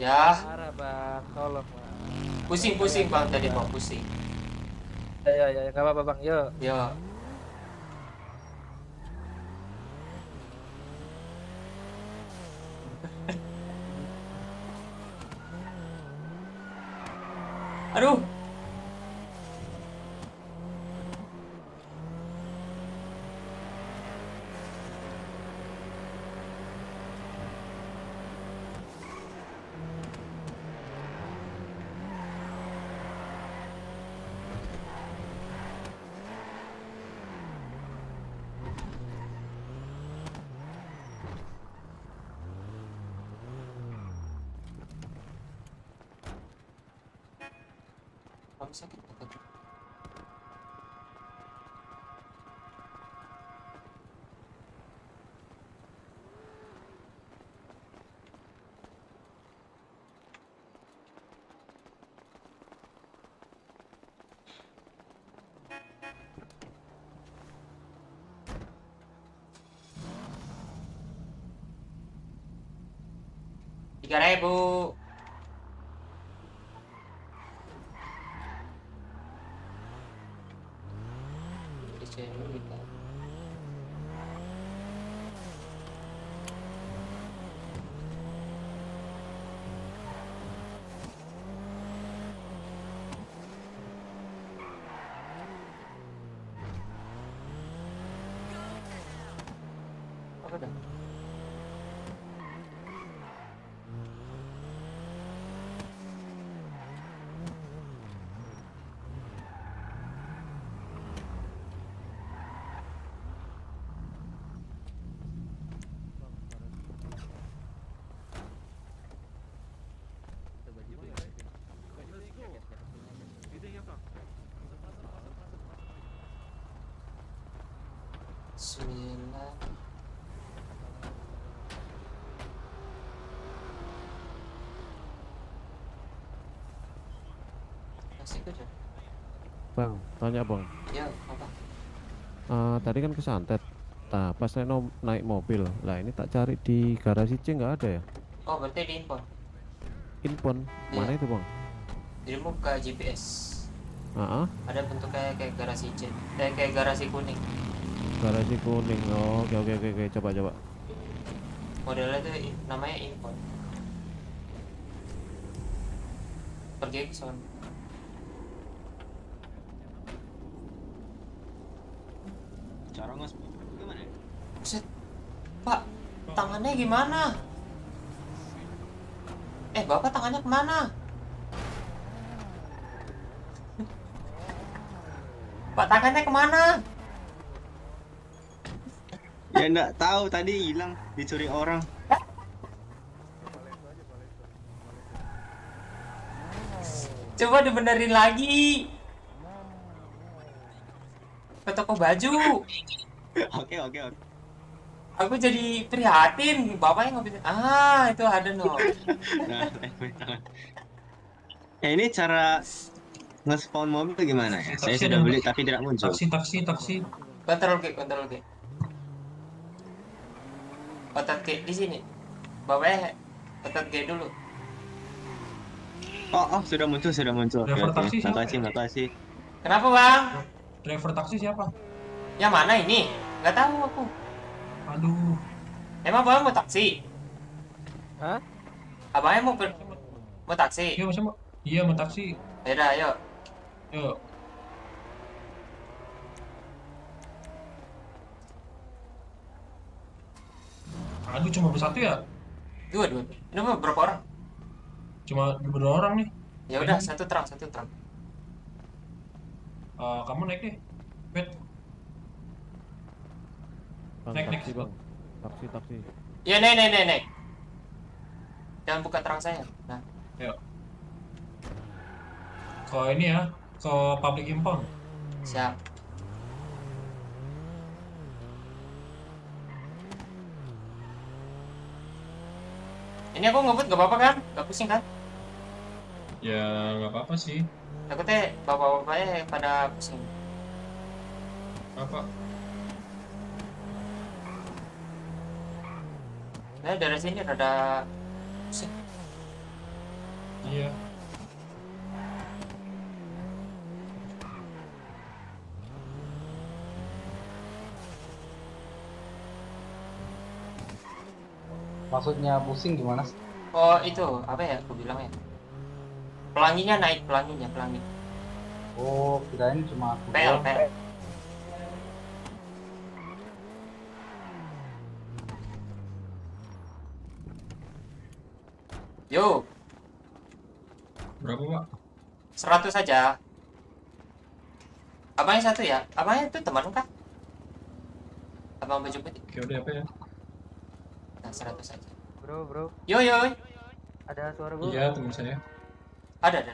Ya. Parah bang, tolong bang. Pusing-pusing bang, tadi bang, pusing. Ya, nggak apa-apa bang, yuk. Yuk. Aduh. Sakit banget. Rp3.000. Bismillah. Kasih aja. Bang, tanya bang. Ya, apa? Tadi kan kesantet. Nah, pas saya naik mobil, lah ini tak cari di garasi C nggak ada ya? Oh, berarti di Inpon. Inpon, ya. Mana itu bang? Di muka GPS. Ada bentuk kayak garasi C, kayak garasi kuning. Garasi kuning, oke, coba. Modelnya itu namanya Impon. Pergi ke sana. Cara mas, gimana? Buset, Pak, tangannya gimana? Bapak tangannya kemana? Pak, tangannya kemana? Ya enggak tahu, tadi hilang, dicuri orang. Coba dibenerin lagi. Ke toko baju. Oke. Aku jadi prihatin, bapaknya ngobrol. Itu ada no. Nah, ini cara nge-spawn mobil gimana ya? Saya sudah beli tapi tidak muncul. Taksi. Kontrol G. Otot G di sini, bawahnya otot G dulu. Oh, sudah muncul. Driver taksi siapa? Makasih. Kenapa bang? Driver taksi siapa? Yang mana ini? Nggak tahu aku. Aduh. Emang bang mau taksi? Hah? Abangnya mau taksi? Iya mau taksi. Yaudah, yuk. Aduh, cuma bersatu ya? Dua. Ini berapa orang? Cuma berdua orang nih. Ya udah, satu truk. Kamu naik deh. Wait. Naik sih bang. Taksi. Ya naik. Jangan buka truk saya. Nah. Yuk. Ke ini ya, ke public impound. Siap. Ini aku ngebut gak apa-apa kan? Gak pusing kan? Ya gak apa-apa sih. Takutnya bapak-bapaknya pada pusing. Apa? Nah dari sini rada pusing. Yeah. Maksudnya pusing gimana sih? Oh itu apa ya aku bilang ya? Pelanginya naik, pelangi. Oh kirain cuma aku. PL. Yo. Berapa pak? 100 saja. Abangnya satu ya? Abangnya itu teman kah? Abang baju putih. Oke udah apa ya? Nah 100 aja. Bro. Yo. Ada suara bro? Iya teman saya. Ada.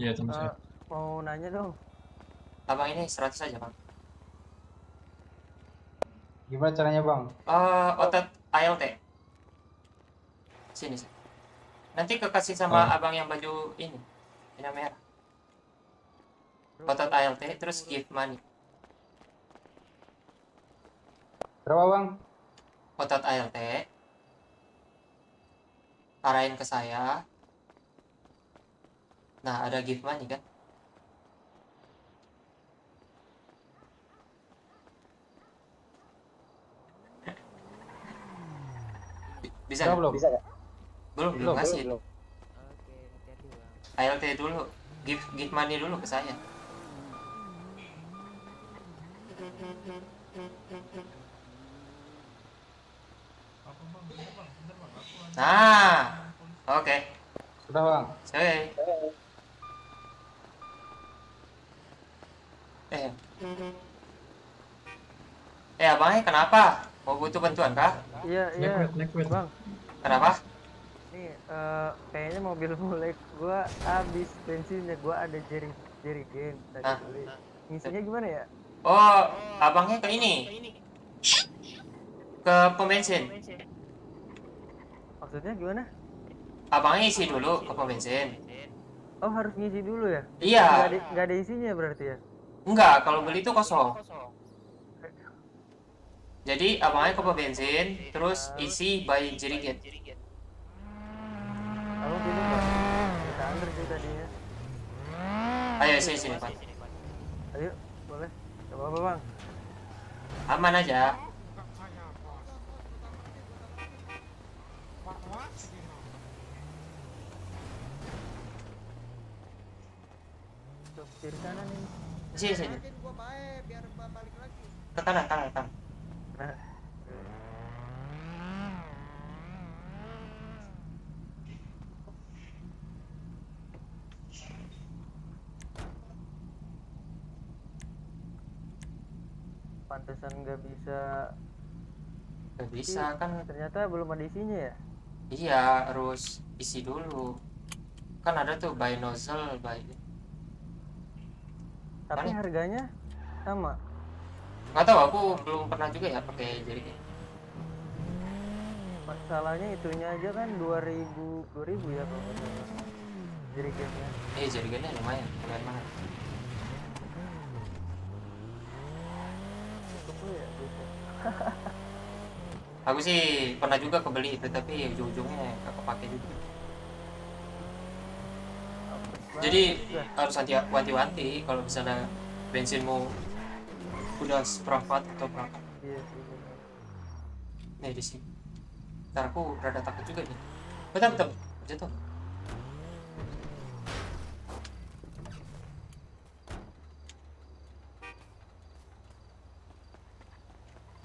Iya teman saya. Mau nanya dong. Abang ini 100 aja bang. Gimana caranya bang? Otot ALT. Sini. Nanti kekasih sama abang yang baju ini, yang merah. Otot ALT terus give money. Berapa bang? Otot ALT. Arahin ke saya. Nah ada give money kan? Bisa belum? Bisa gak? Belum kasih. Belum. Oke, hati-hati bang. ALT dulu, give money dulu ke saya. Nah, oke. Sudah bang. Abangnya kenapa? Mau butuh bantuan kah? Iya. Bang. Kenapa? Nih, kayaknya mobil mulai gua habis bensinnya, gua ada jeri game tadi beli. Isinya gimana ya? Oh, abangnya ke ini. Ke pom bensin. Maksudnya gimana? Abangnya isi dulu ke pom bensin. Oh, harus ngisi dulu ya? Iya. Enggak ada isinya berarti ya? Enggak, kalau beli itu kosong. Jadi, abangnya ke pom bensin, terus isi by jerigen. Aku pilih pak, kita under sih tadinya. Ayo sini pak. Ayo, boleh. Coba apa bang? Aman aja. Coba kiri kanan ini. Sini. Ke kanan. Pantesan nggak bisa kan, ternyata belum ada isinya ya. Iya harus isi dulu kan, ada tuh by nozzle by. Tapi mana? Harganya sama nggak tahu, aku belum pernah juga ya pakai jerigen. Masalahnya itunya aja kan 2000 ya kalau nggak salah jerigennya. Jerigennya lumayan banget. Aku sih pernah juga kebeli itu, tapi ujung-ujungnya gak kepake juga. Jadi harus wanti-wanti kalau misalnya bensinmu udah seperempat atau berapa. Nih di sini. Ntar aku rada takut juga nih. Bentar jatuh.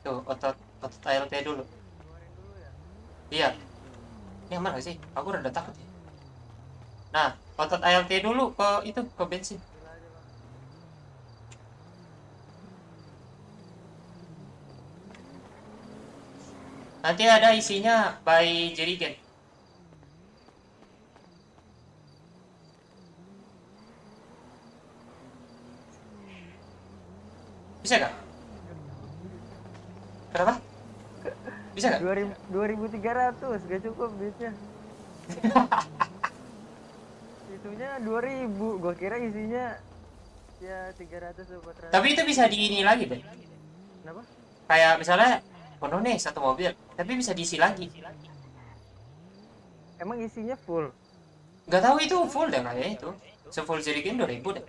Tuh, otot ALT dulu. Iya. Ini aman gak sih? Aku rada takut ya. Nah, otot ALT dulu ke bensin. Nanti ada isinya by jerigen. Bisa gak? Berapa? Bisa gak? 2.300, gak cukup duitnya. Itunya 2.000, gua kira isinya ya 300 atau 400. Tapi itu bisa diini lagi deh. Kenapa? Kayak misalnya penuh nih satu mobil, tapi bisa diisi lagi. Emang isinya full? Gak tahu itu full dah kayaknya itu. Sefull Shuriken 2000 dah.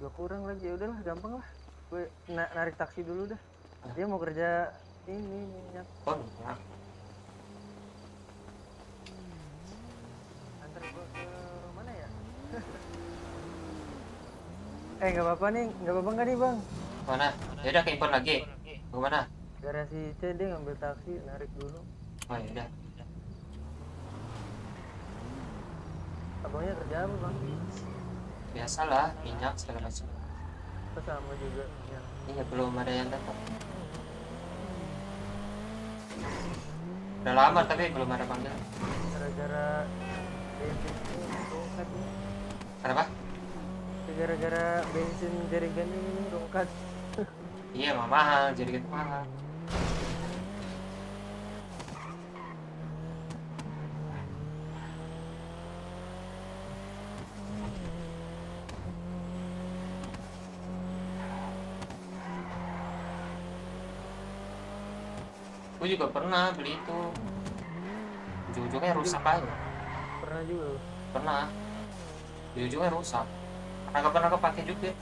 Gua kurang lagi, ya udahlah gampang lah. Gue narik taksi dulu dah. Dia mau kerja ini minyak. Oh, enggak. Antar gua ke mana ya? Enggak apa-apa nih, enggak apa-apa enggak nih, Bang? Mana? Ya udah ke impor lagi. Gua mana? Garasi C dia ngambil taksi, narik dulu. Oh, ya udah. Abangnya kerja apa, Bang? Biasalah, minyak segala macam. Sama juga minyak. Iya, belum ada yang dapat. Udah lama tapi belum ada panggilan. Gara-gara bensin rongkat nih. Kenapa? Gara-gara bensin jerigen ini rongkat. Iya, emang mahal, jerigen mahal. Gue juga pernah beli itu, ujung-ujungnya rusak aja. Pernah juga? Pernah, ujung-ujungnya rusak. Agak pernah kepake juga.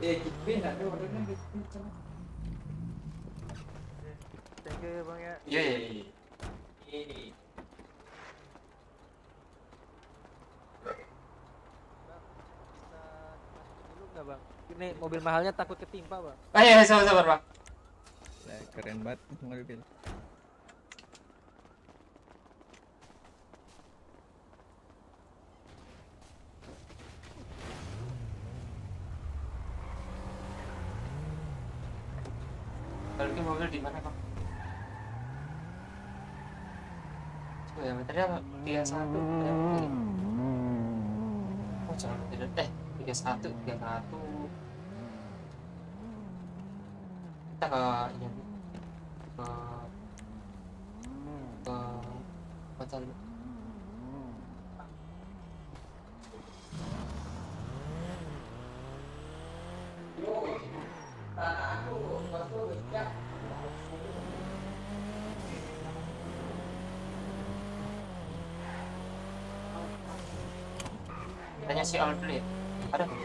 Ya gitu ya, orangnya gitu. Thank you ya Bang ya. Iya. Bang, ini mobil mahalnya takut ketimpa Bang. Oh iya, sabar Bang. Nah, keren banget mobil. Kalau mobil di mana Bang? Coba ya, material 31. Oh jangan tidak deh. 31 kita ke ini ke kota dulu. Tanya si Al dulu ya. Ada nggak?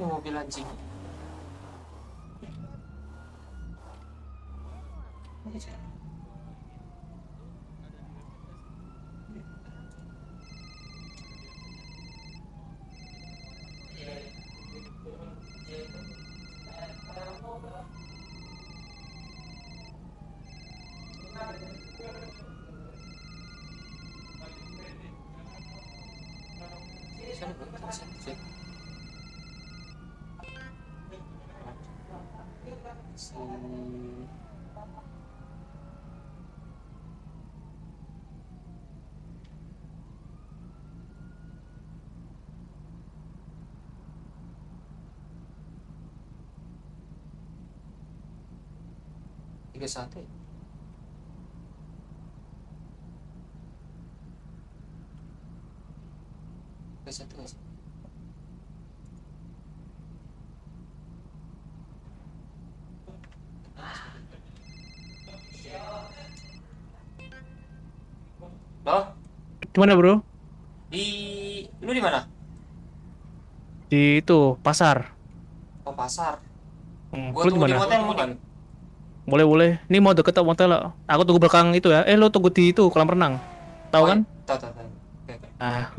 Ini mobil anjing. Sate. Satu guys. Loh? Gimana, Bro? Lu di mana? Di itu, pasar. Oh, pasar. Gua tunggu di hotel bukan? Boleh. Ini mau deket hotel lah. Aku tunggu belakang itu ya. Lo tunggu di itu kolam renang. Tahu kan? Tahu. Okay. Ah.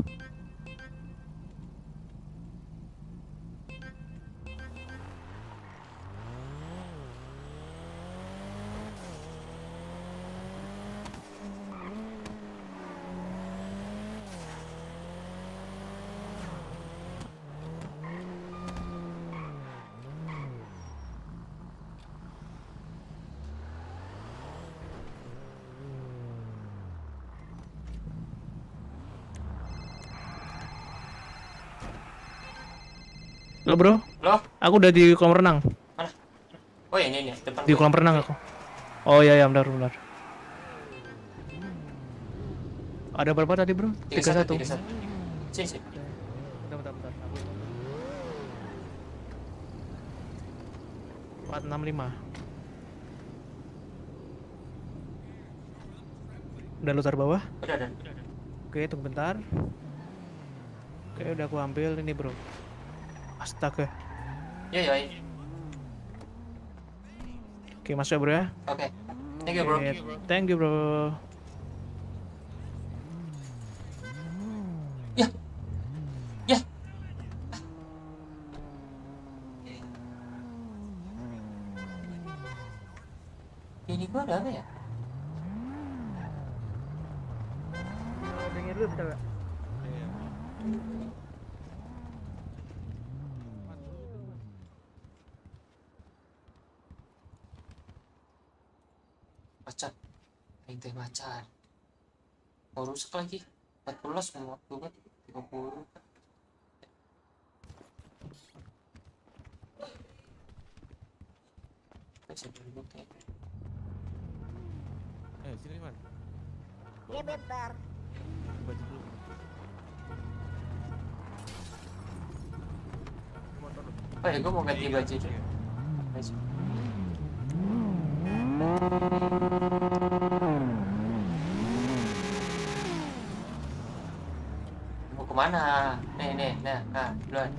Lo Bro? Lo? Aku udah di kolam renang. Mana? Oh iya, depan. Di kolam renang aku. Oh iya, benar. Ada berapa tadi, bro? 31. Sini. Bentar. 465. Udah losar bawah? Udah. Oke, tunggu bentar. Oke, udah aku ambil ini, bro. Astaga. Iya. Oke, masuk ya, bro ya. Oke. Thank you, bro. Ya. Ini gua ada apa ya? Dengar dulu bentar, Pak. Iya. Macan. Aing teh macan. Mau rusak lagi. 14 semua buat 30. Sini man. Dia bebar. Baca dulu. Gue mau ganti baju dulu. Mau kemana? Nih, duluan.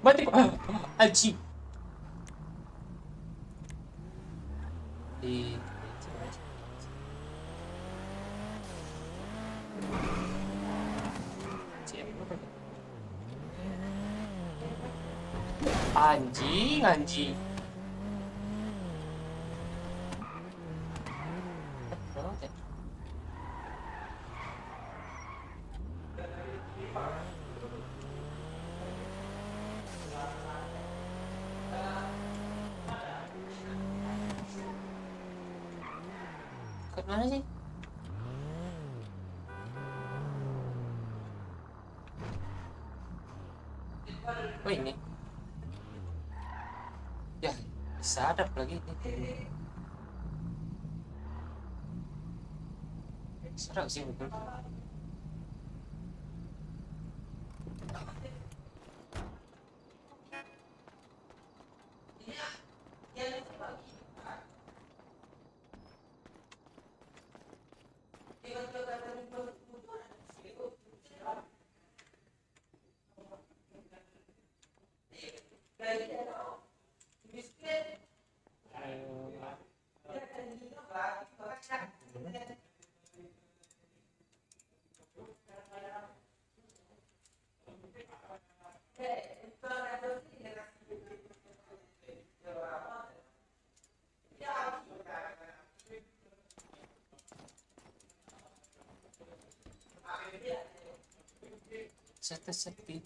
Mati aji di anjing mana sih? Oh ini ya sadap lagi ini serang sih betul. Sepi.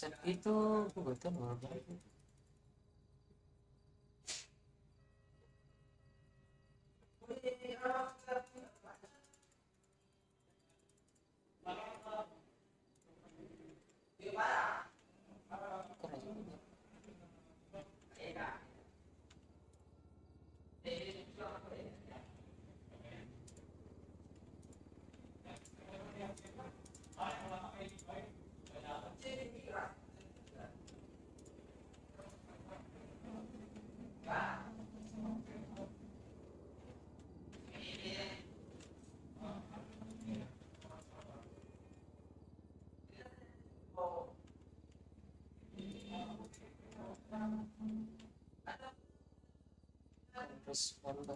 Set itu bukan normal. Terus baru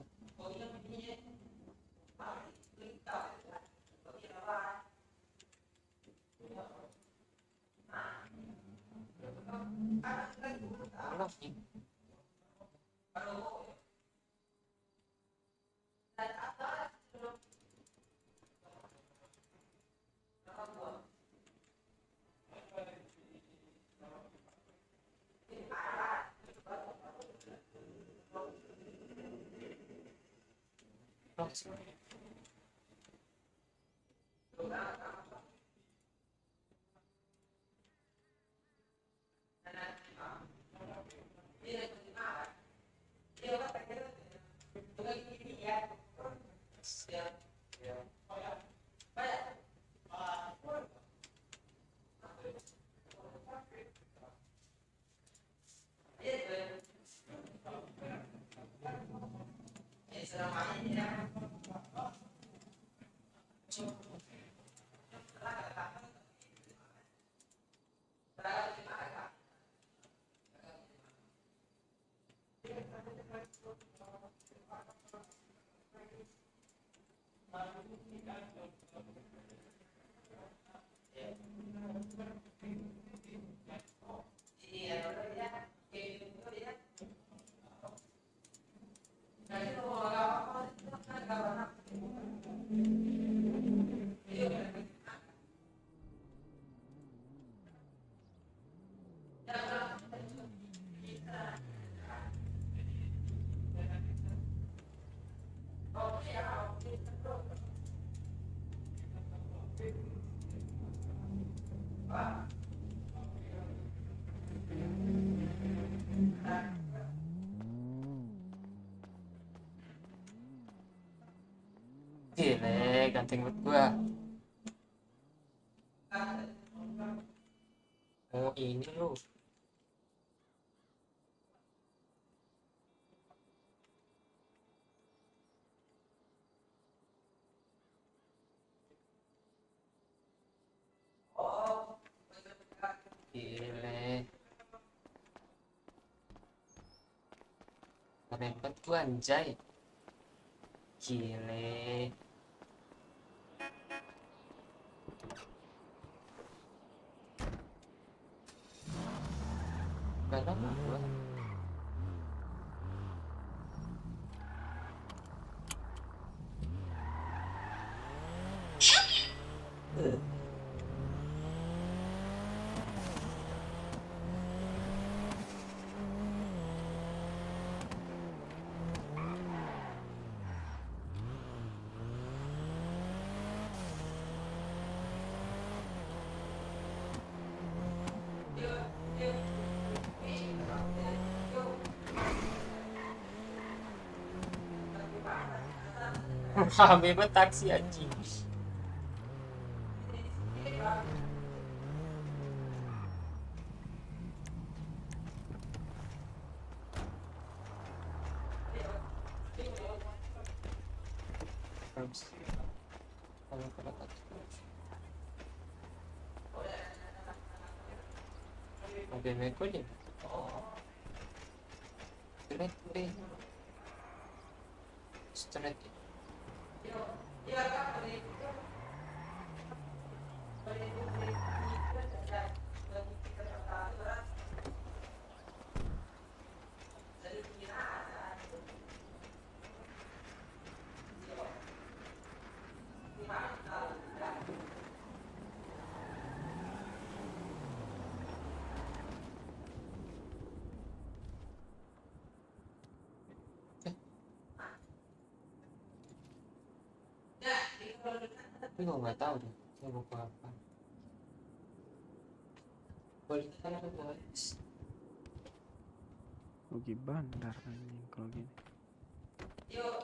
Gile, ganteng buat gua. Oh ini lu. Repot gua anjay. Gile. Galang gua. Hahaha, bebas taksi anjing. Tapi gue nggak tahu deh, gue mau ke apa? Boleh kan aku guys? Rugi bandar anjing kalau gini. Yuk,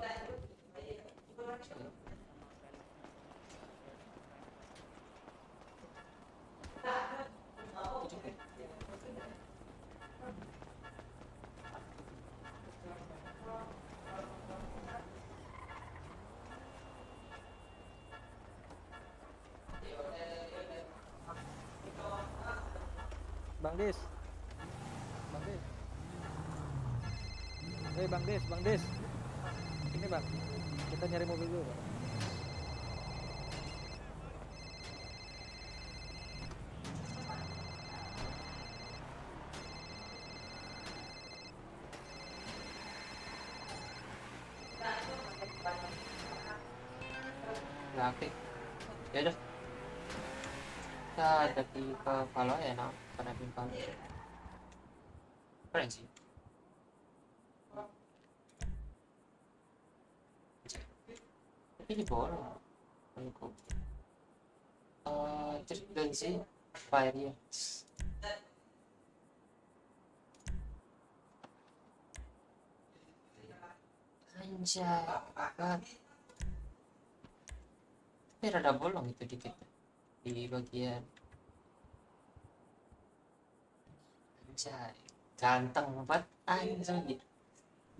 Bang Des, ini Bang, kita nyari mobil dulu Bang. graphic. Ya udah, kita ada di ke Valo ya, nah karena bimbang keren sih. Tapi di bawah menurutku cerita sih fire ya. Anjay, banget. Tapi rada bolong itu dikit di bagian. Anjay, ganteng banget. Anjay,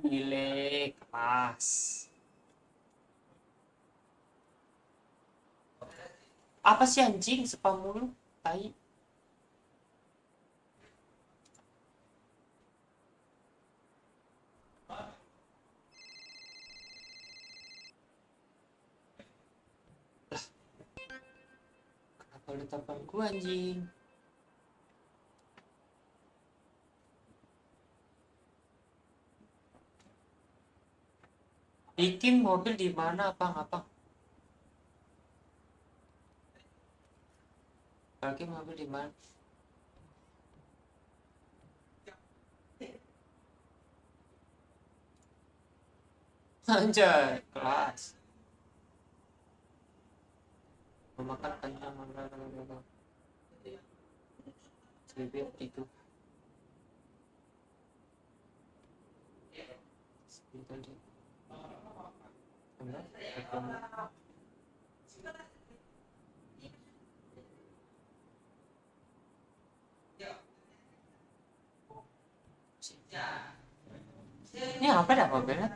gile kemas. Apa sih anjing, spam mulu, tai. Kalau tampang gue anjing. Bikin mobil di mana apa? Parkir mobil di mana? Anjay, kelas. Memakan kencang orang-orang sebab itu sebentar deh ini apa dah mobilnya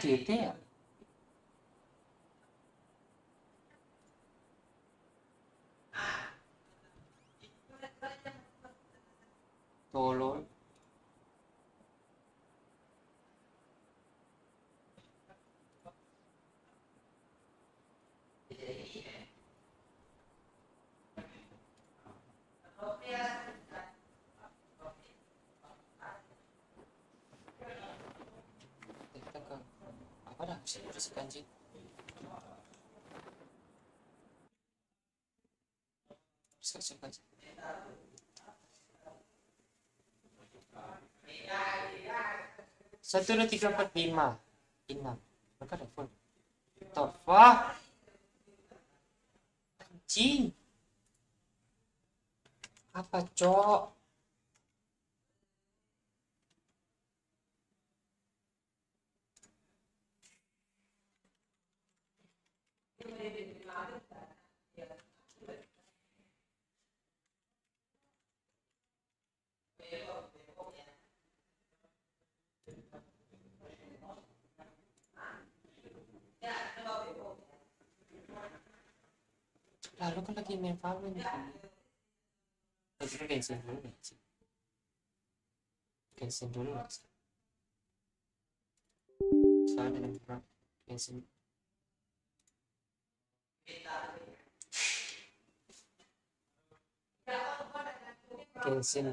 GT ya. Tolol. Apa dah sih bersihkan sih. Bersihkan sih. Satu dua tiga empat lima enam mereka ada full tofa anjing apa cok lalu kan lagi main farming kita cancel dulu soalnya dengan berat cancel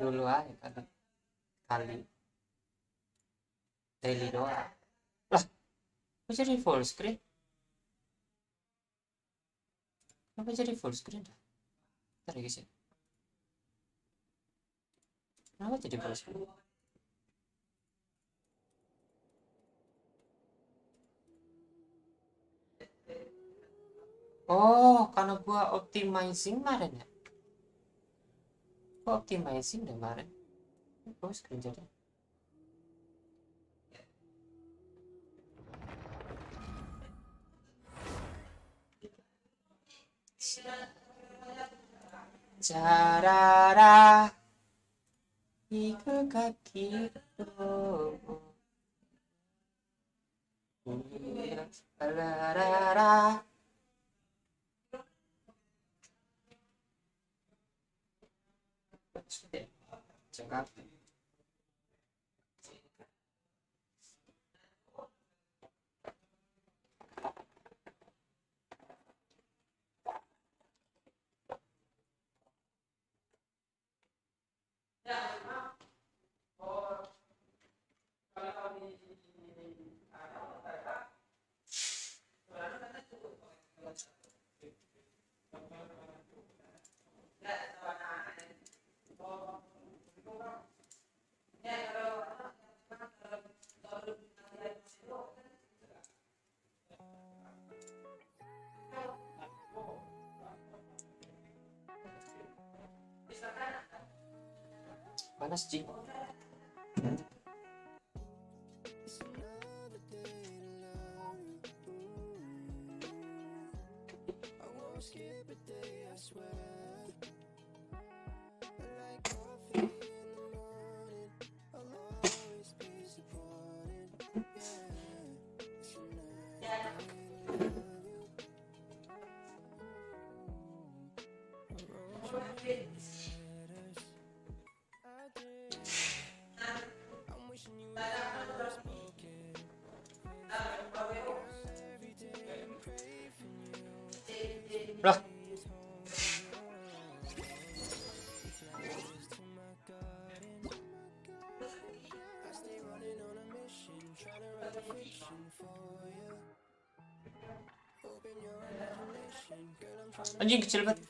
dulu aja kali daily doang lah kok jadi full screen. Kenapa jadi full screen dah? Ntar ya guys ya. Kenapa jadi full screen? Oh, karena gua optimizing kemarin ya. Gua optimizing deh kemarin. Full screen jadi. Carara iku kaki rara cengkap panas Ci. Anjing kecil banget.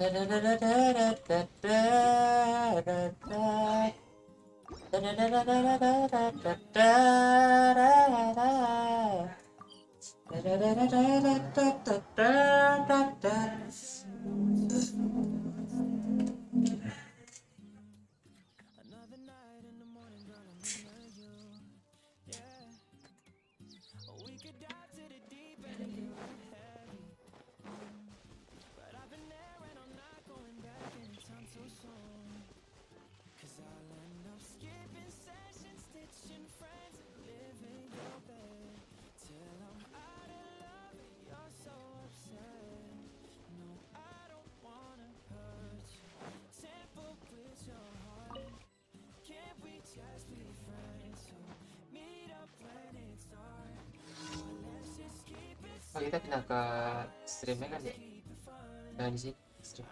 Da da da da da da da da da da da da da da da. Oh, kita pindah ke streamnya kan ya? Jangan di sini stream.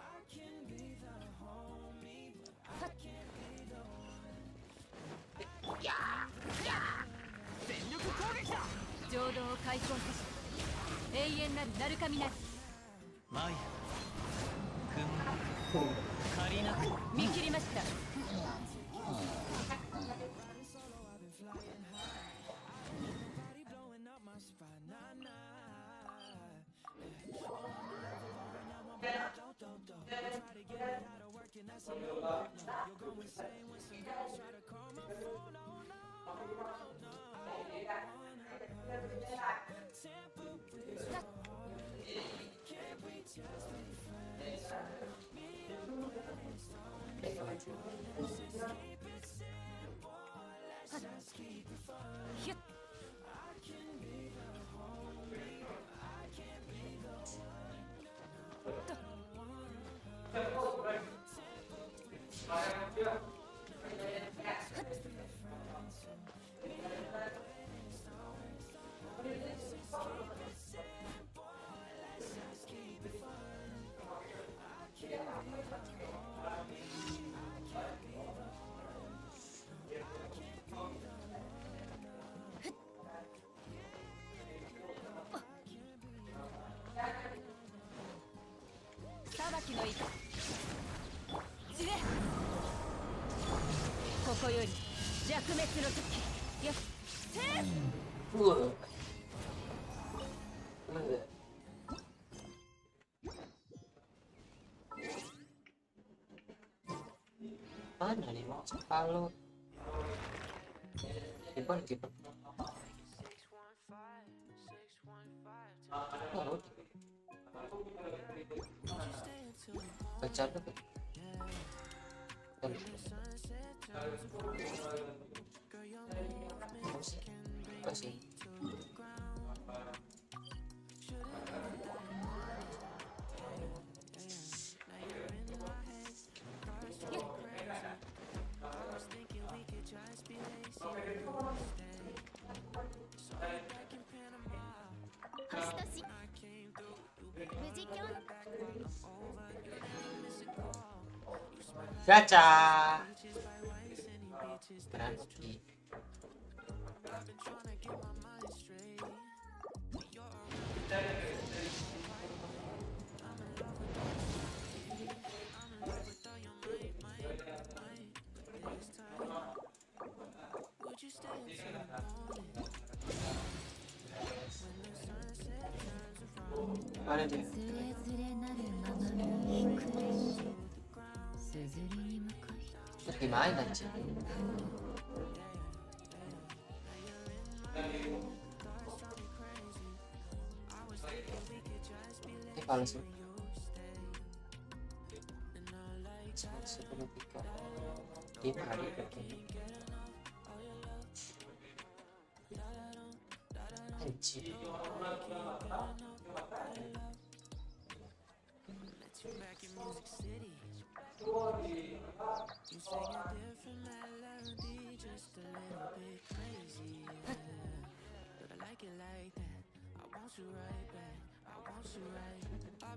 Mana nih mau kalau kiper kiper kacau tuh kasih Gacha. Tranqui. Gimana aja ini palsu ini hari anjir you sing a different melody, just a little bit crazy. But I like it like that. I want you right back. I want you right. I've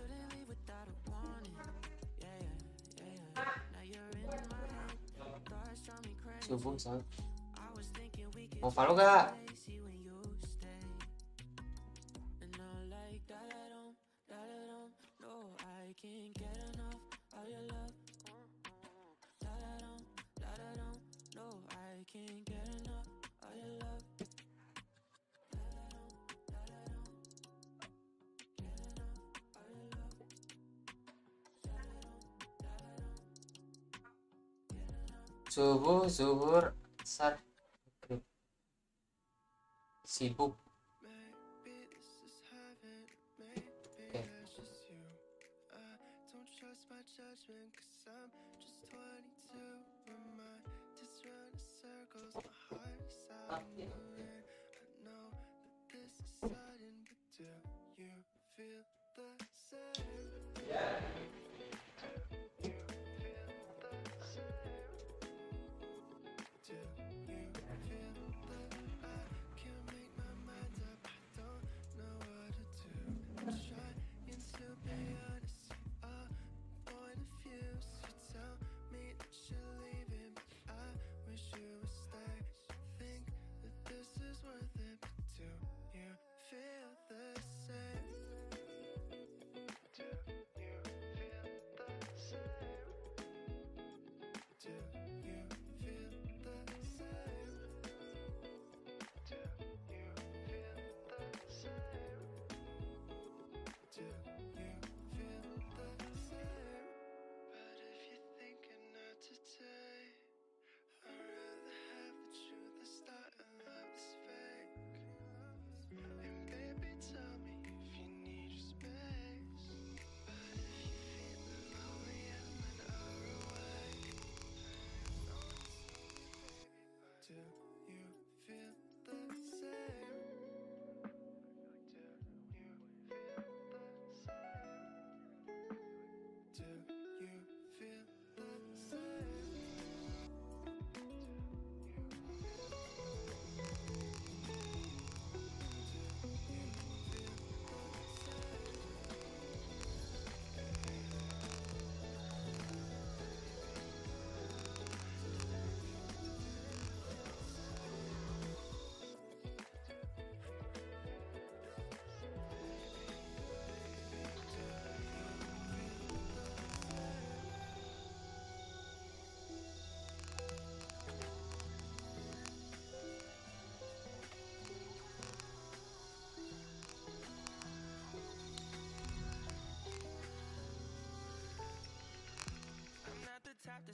subuh sob mau follow gak? Subuh, zuhur, asar, maghrib. Sibuk. Oke. judgment, cause I'm just 22 and my just run in circles, my heart is out in the rain. I know that this is sudden, but do you feel the same? Yeah. Top to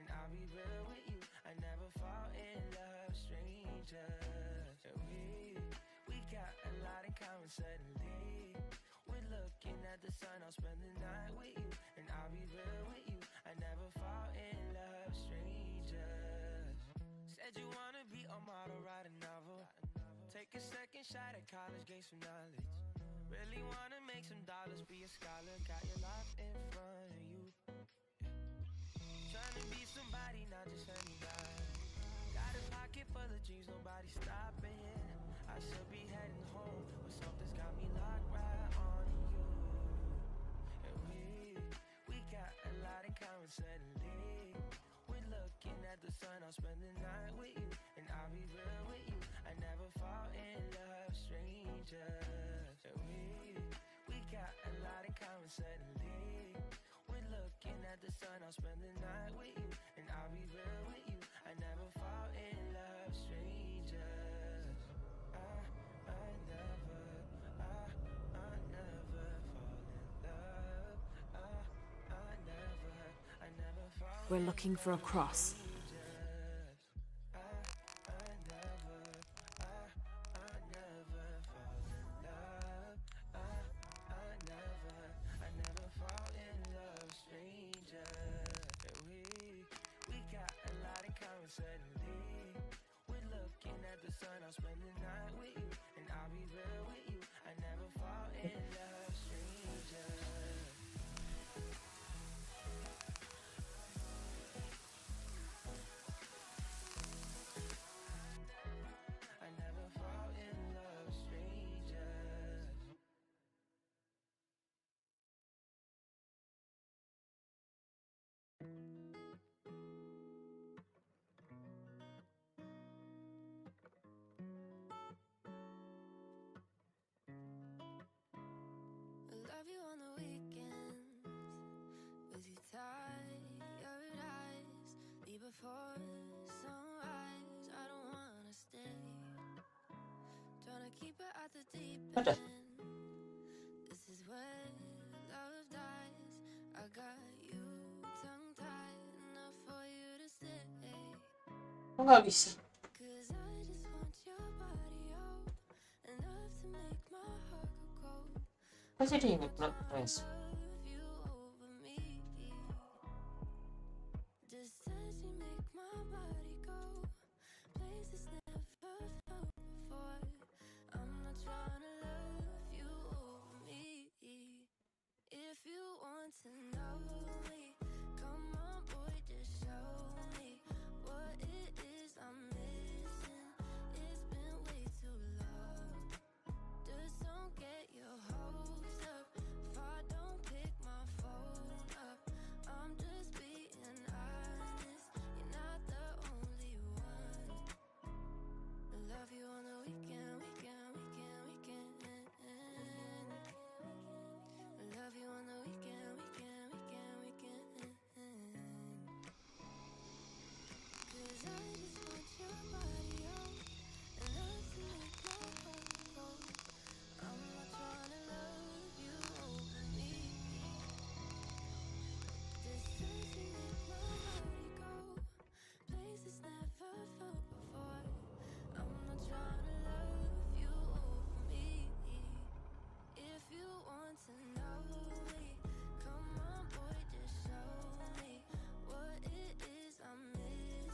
and I'll be real with you. I never fall in love, strangers. We got a lot in common suddenly. We're looking at the sun, I'll spend the night with you, and I'll be real with you. I never fall in love, strangers. Said you wanna be a model, write a novel. Take a second shot at college, gain some knowledge. Really wanna make some dollars, be a scholar, got your life in front of you. Trying to be somebody, not just anybody. Got a pocket full of dreams, nobody stopping. I should be heading home, but something's got me locked right on you. And we got a lot in common suddenly. We're looking at the sun, I'll spend the night with you, and I'll be real with you. I never fall in love, strangers. We got a lot in common suddenly. We're looking at the sun, I'll spend the night with you, and I'll be real with you. I never fall in love, strangers. I never fall in love. I never fall. We're looking for a cross. before sunrise. I don't wanna stay. Trying to keep it at the deep end. This is where love dies. I got you tongue tied enough for you to stay. Ponga visa. Cause I just want your body out enough to make my heart go cold. Pues sería mi plan para eso.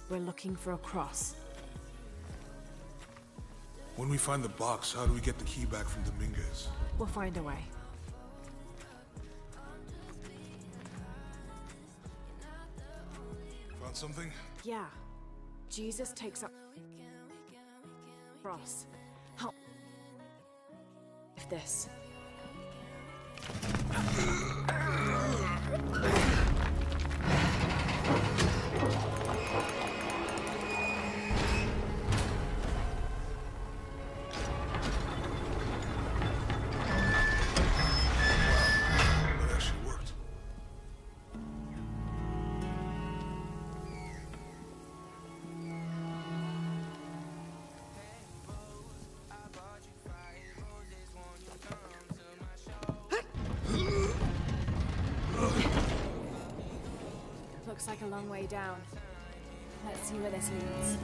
We're looking for a cross. When we find the box, how do we get the key back from Dominguez? We'll find a way. Found something? Yeah. Jesus takes up cross. Help. If this. Looks like a long way down. Let's see where this leads.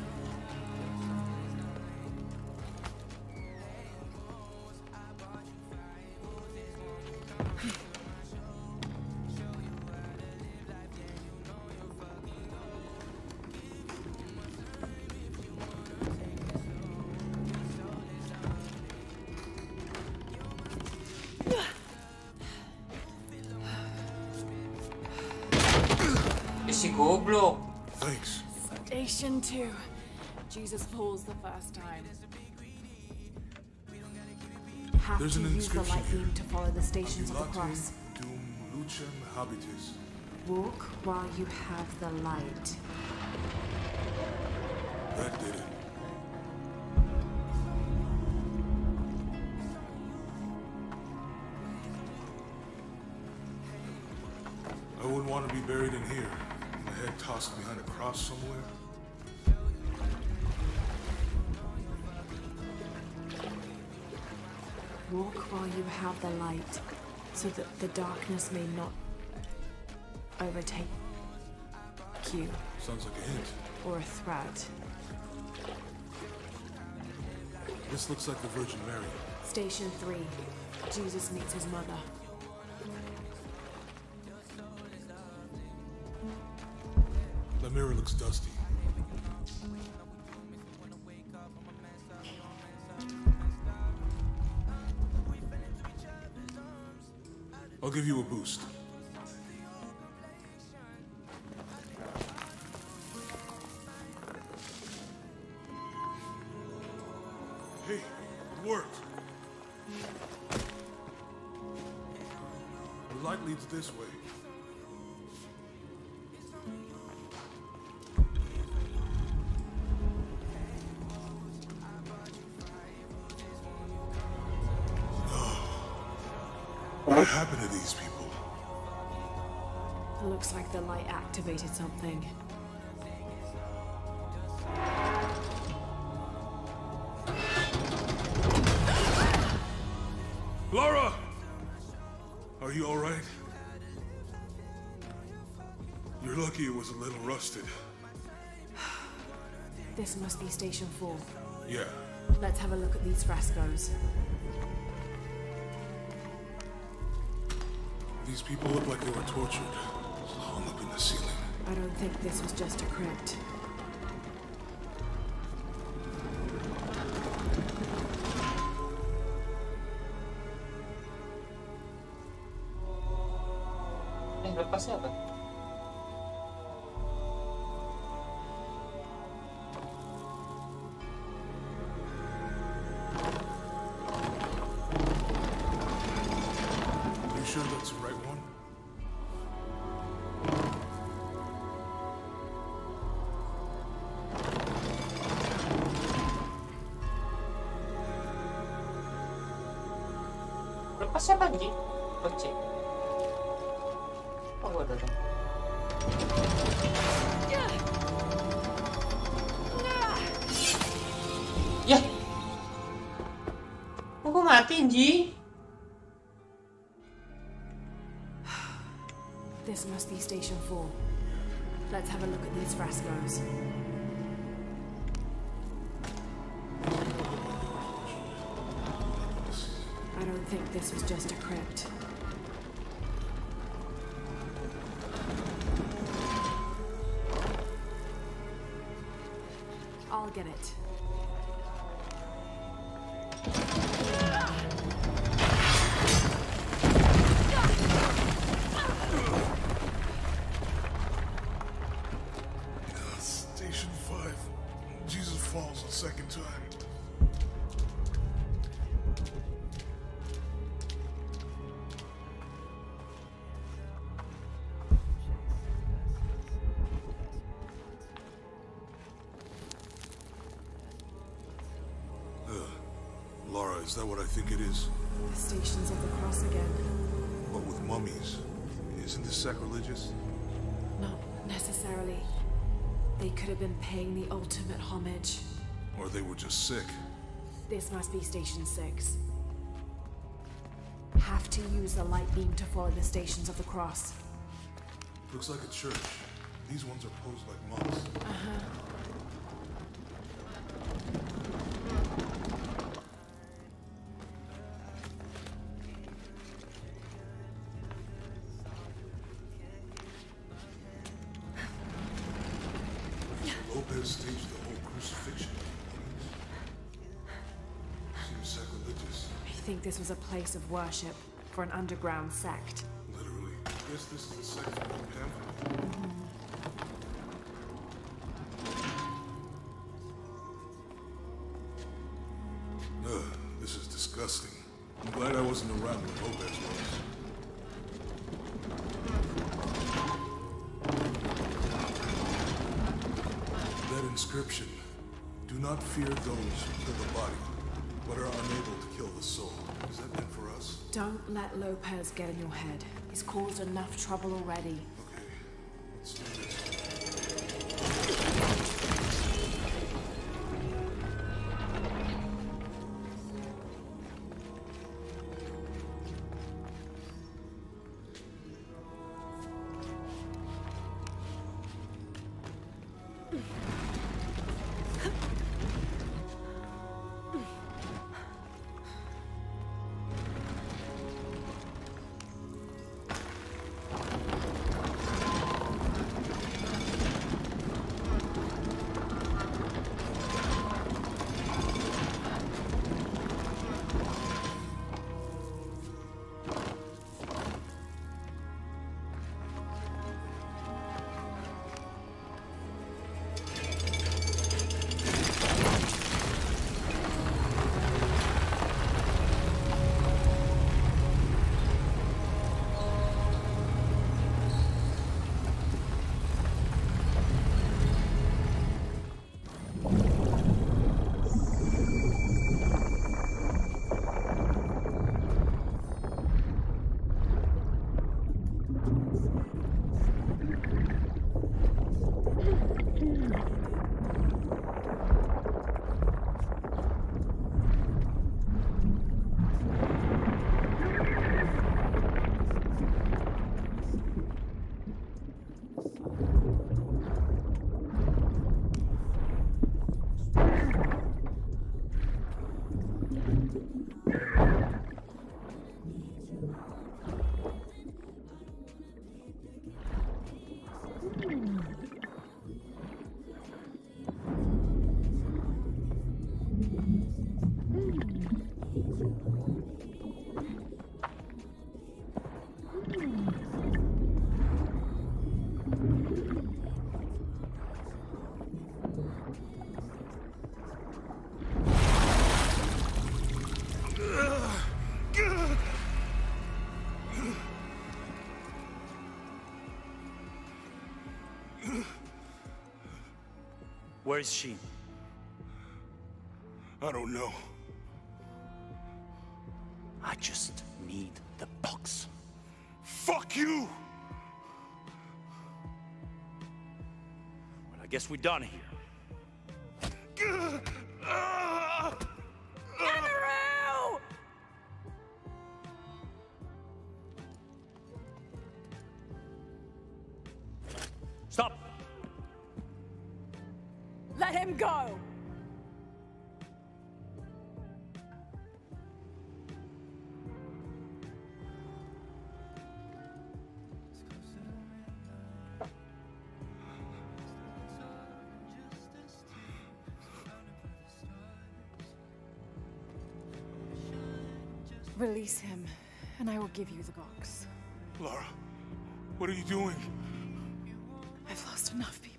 Thanks. Station 2. Jesus falls the first time. There's an inscription here. To follow the stations of the cross. Walk while you have the light. That did it. I wouldn't want to be buried in here. Head tossed behind a cross somewhere. Walk while you have the light, so that the darkness may not overtake you. Sounds like a hint. Or a threat. This looks like the Virgin Mary. Station 3. Jesus meets his mother. The mirror looks dusty. I'll give you a boost. Hey, it worked. The light leads this way. What happened to these people? Looks like the light activated something. was a little rusted. This must be Station 4. Yeah. Let's have a look at these frescoes. These people look like they were tortured, hung up in the ceiling. I don't think this was just a crypt. Siapa lagi? Oke. Oh, udah. Ya. Aku mati, Ji. This must be Station 4. Let's have a look at these frescoes. I think this was just a crypt. I'll get it. Station 5. Jesus falls a second time. Is that what I think it is? The Stations of the Cross again. But with mummies. Isn't this sacrilegious? Not necessarily. They could have been paying the ultimate homage. Or they were just sick. This must be Station 6. Have to use the light beam to follow the Stations of the Cross. Looks like a church. These ones are posed like monks. Uh-huh. This was a place of worship for an underground sect. Literally. I guess this is the sect of the pamphlet. Ugh, this is disgusting. I'm glad I wasn't around when Lopez was. That inscription, do not fear those who kill the body, but are unable to kill the soul. Is that meant for us? Don't let Lopez get in your head. He's caused enough trouble already. Okay, let's do this. Where is she? I don't know. I just need the box. Fuck you! Well, I guess we're done here. Andrew! Stop! Let him go! Release him, and I will give you the box. Lara, what are you doing? I've lost enough people.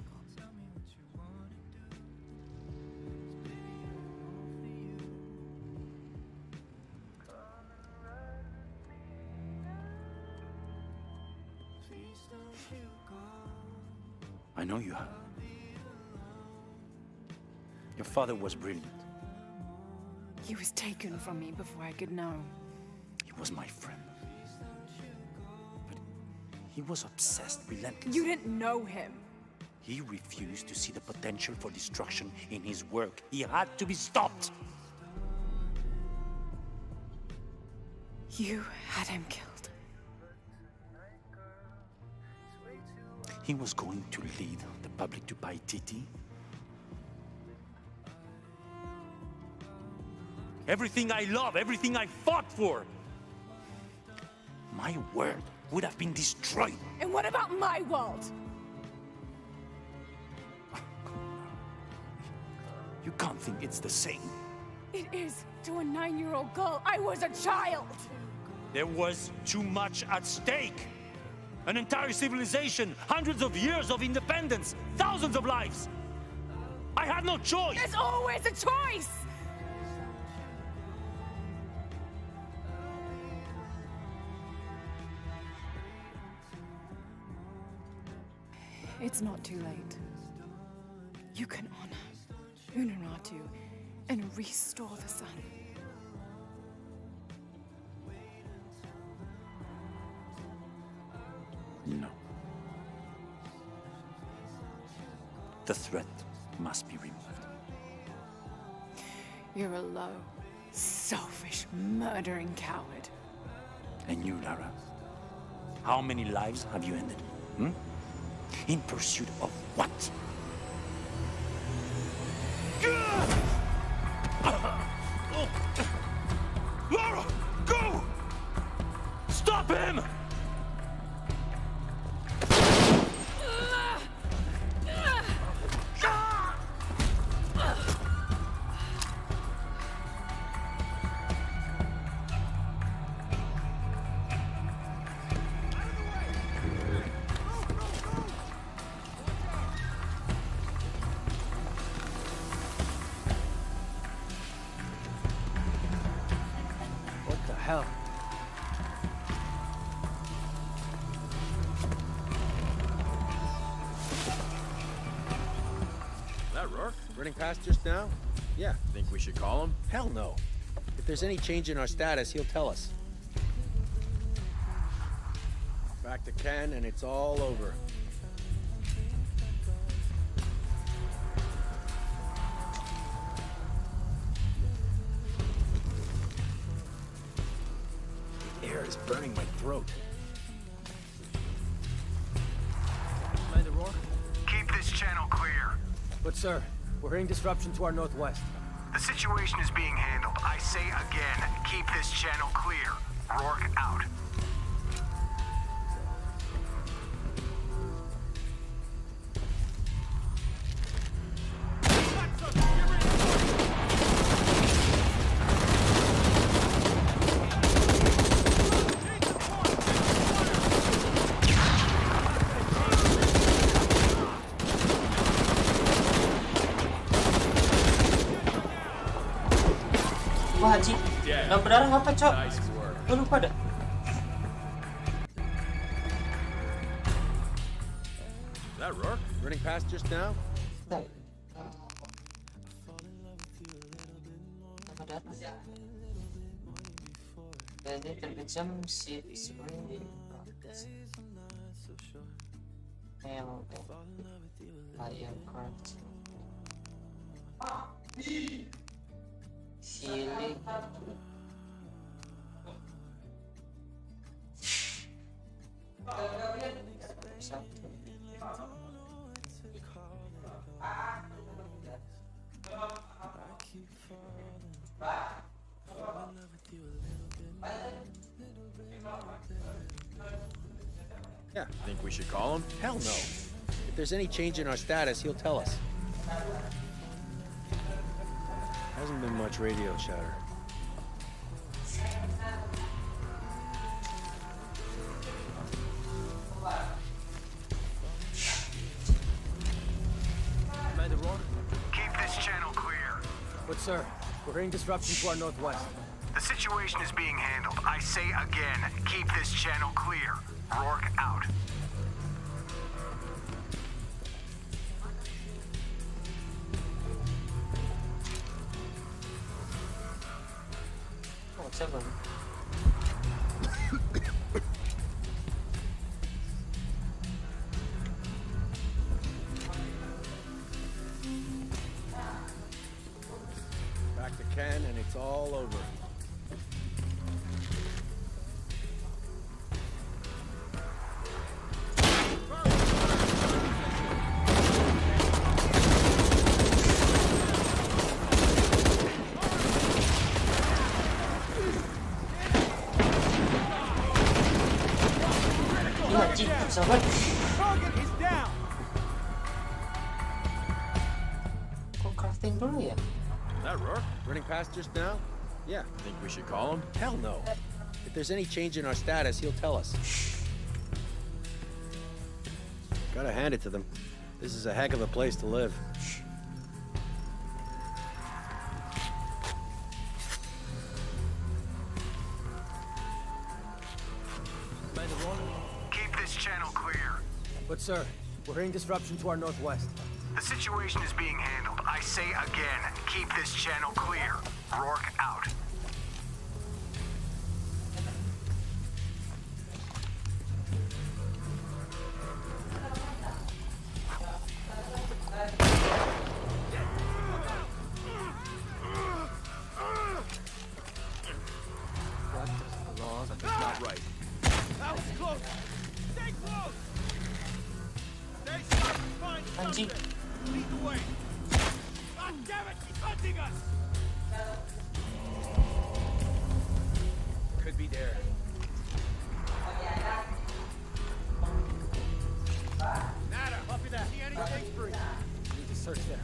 I know you have. Your father was brilliant. He was taken from me before I could know. He was my friend. But he was obsessed, relentless. You didn't know him. He refused to see the potential for destruction in his work. He had to be stopped. You had him killed. He was going to lead the public to Paititi. Everything I love, everything I fought for, my world would have been destroyed. And what about my world? You can't think it's the same. It is to a 9-year-old girl. I was a child. There was too much at stake. An entire civilization, hundreds of years of independence, thousands of lives. I had no choice. There's always a choice. It's not too late. You can honor Unuratu and restore the sun. No. The threat must be removed. You're a low, selfish, murdering coward. And you, Lara, how many lives have you ended? In pursuit of what? Lara, go! Stop him! Hell. Is that Rourke? Running past just now? Yeah. Think we should call him? Hell no. If there's any change in our status, he'll tell us. Back to Ken, and it's all over. It's burning my throat. Commander Rourke? Keep this channel clear. But sir, we're hearing disruption to our northwest. The situation is being handled. I say again, keep this channel clear. Rourke out. Wah, Haji. Yang berdarah apa, Cok? Gue lupa dah. That Rourke running past just now? Jadi terkejam si semuanya. Yeah, think we should call him? Hell no. If there's any change in our status, he'll tell us. Hasn't been much radio chatter. Keep this channel clear. But sir, we're hearing disruption to our northwest. The situation is being handled. I say again, keep this channel clear. Rourke out. Oh, seven. Back to Ken, and it's all over. Target is down. Kok crafting dulu ya? That Rourke running past just now? Yeah, think we should call him? Hell no. If there's any change in our status, he'll tell us. Gotta hand it to them. This is a heck of a place to live. But sir, we're hearing disruption to our northwest. The situation is being handled. I say again, keep this channel clear. Rourke out. What the laws are not right. That was close. Stay close. Anjing. Could be there. Nada, copy that. See anything free? Need to search there.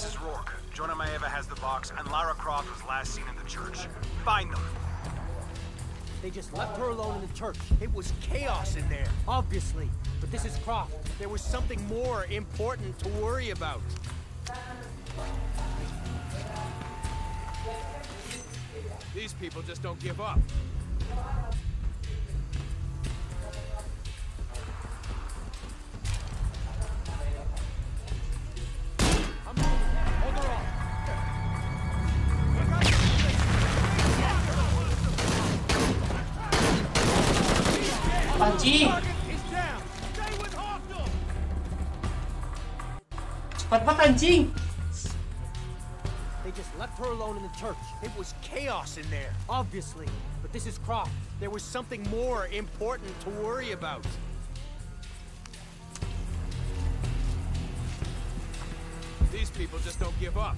Mrs. Rourke, Jonah Maeva has the box, and Lara Croft was last seen in the church. Find them. They just left her alone in the church. It was chaos in there. Obviously. But this is Croft. There was something more important to worry about. These people just don't give up. Cepat banget anjing. They just left her alone in the church. It was chaos in there, obviously. But this is Croft. There was something more important to worry about. These people just don't give up.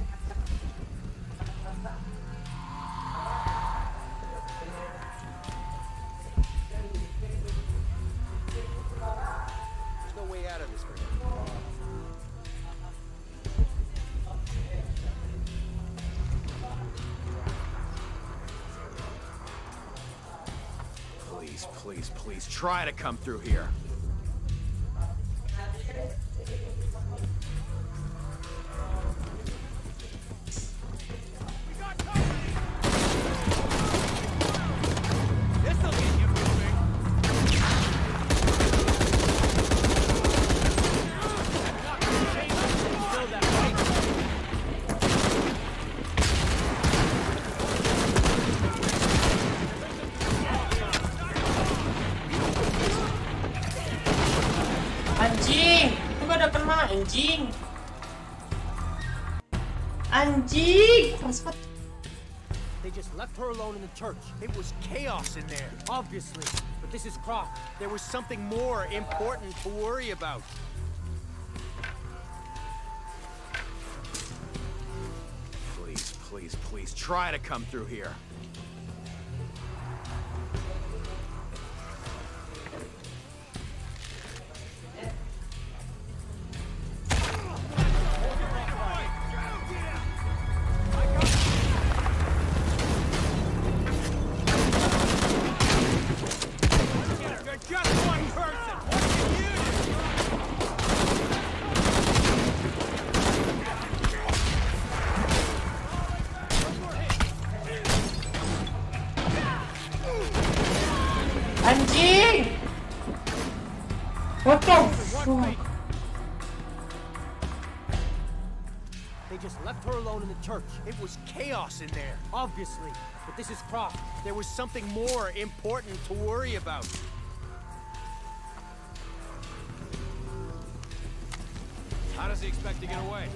There's no way out of this. Please try to come through here. Anjing, anjing, cepat. They just left her alone in the church. It was chaos in there, obviously. But this is Croft. There was something more important to worry about. Please try to come through here. Church. It was chaos in there, obviously. But this is Croft. There was something more important to worry about. How does he expect to get away?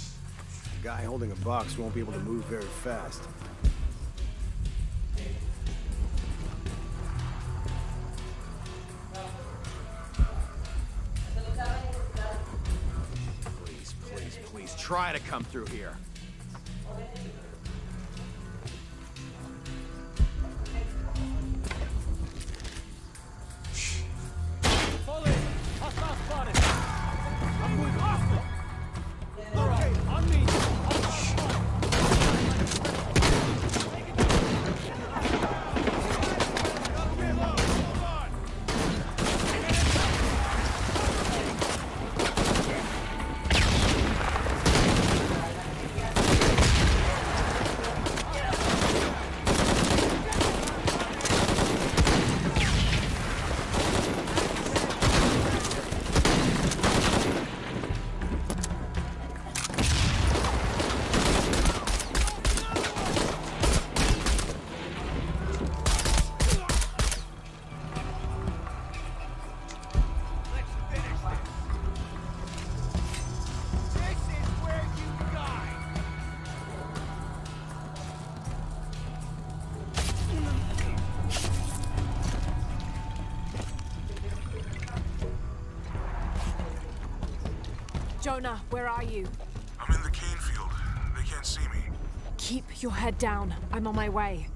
The guy holding a box won't be able to move very fast. Try to come through here. Jonah, where are you? I'm in the cane field. They can't see me. Keep your head down. I'm on my way.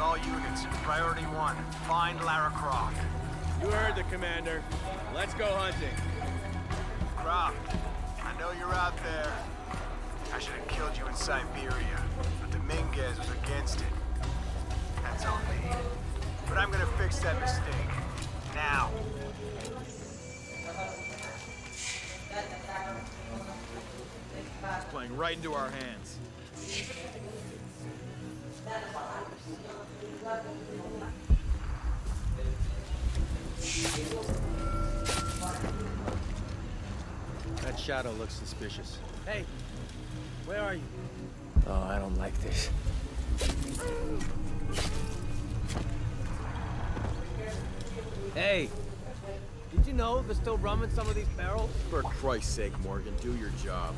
All units, priority one, find Lara Croft. You heard the commander. Let's go hunting. Croft, I know you're out there. I should have killed you in Siberia, but Dominguez was against it. That's on me. But I'm gonna fix that mistake. Now. It's playing right into our hands. That shadow looks suspicious. Hey, where are you? Oh, I don't like this. Hey, did you know there's still rum in some of these barrels? For Christ's sake, Morgan, do your job.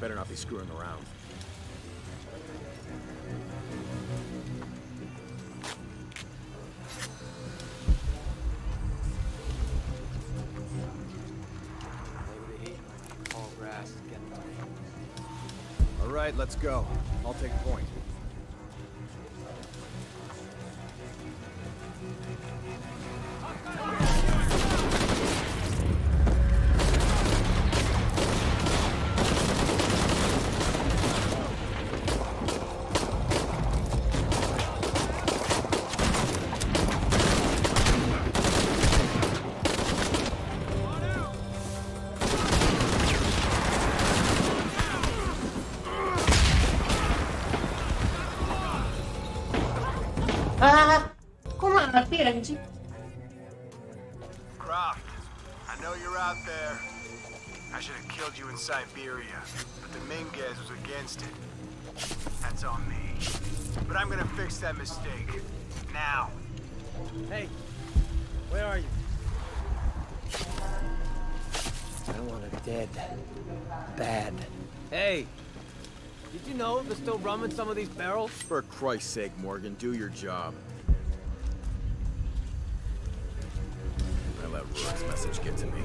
Better not be screwing around. All right, let's go. I'll take point. Croft, I know you're out there. I should have killed you in Siberia, but Dominguez was against it. That's on me. But I'm gonna fix that mistake. Now. Hey, where are you? I want it dead. Bad. Hey, did you know there's still rum in some of these barrels? For Christ's sake, Morgan, do your job. Let Rook's message get to me.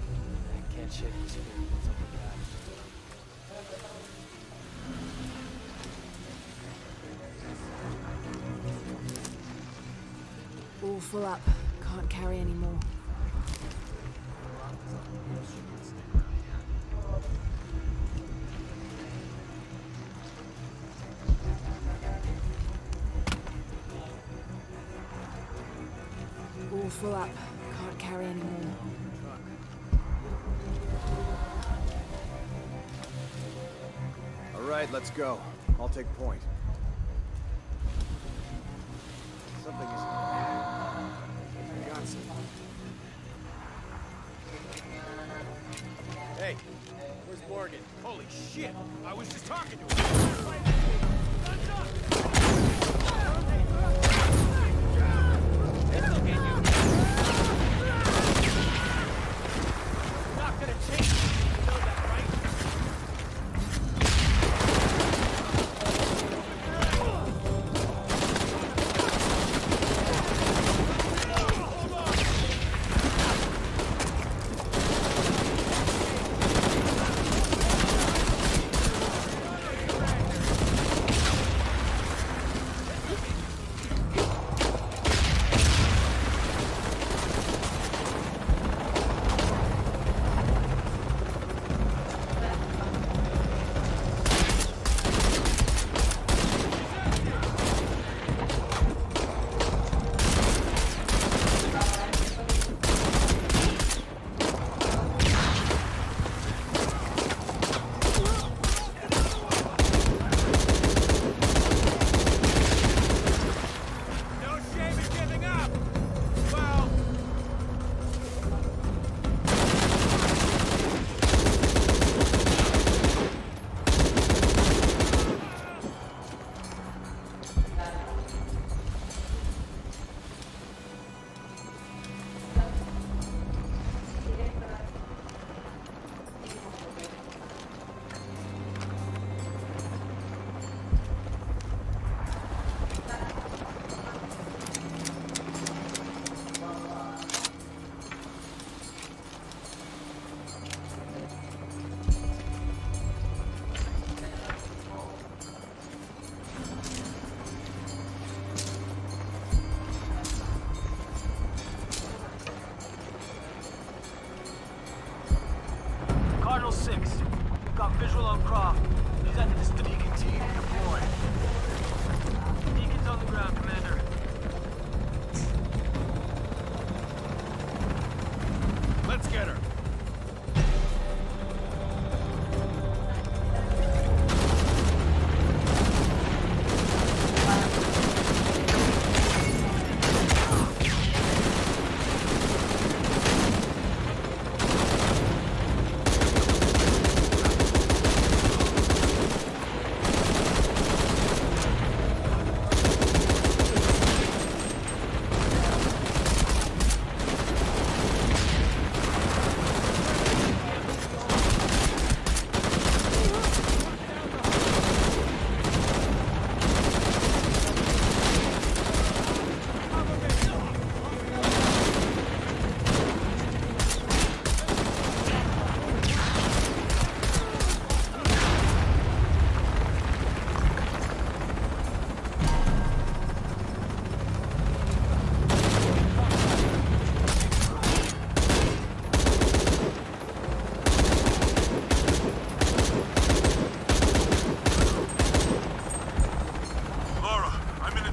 I can't shake this fear. What's up with that? All full up. Can't carry any more. Full up. Can't carry any more. All right, let's go. I'll take point. Something is... Johnson. Hey, where's Morgan? Holy shit! I was just talking to him. It's okay.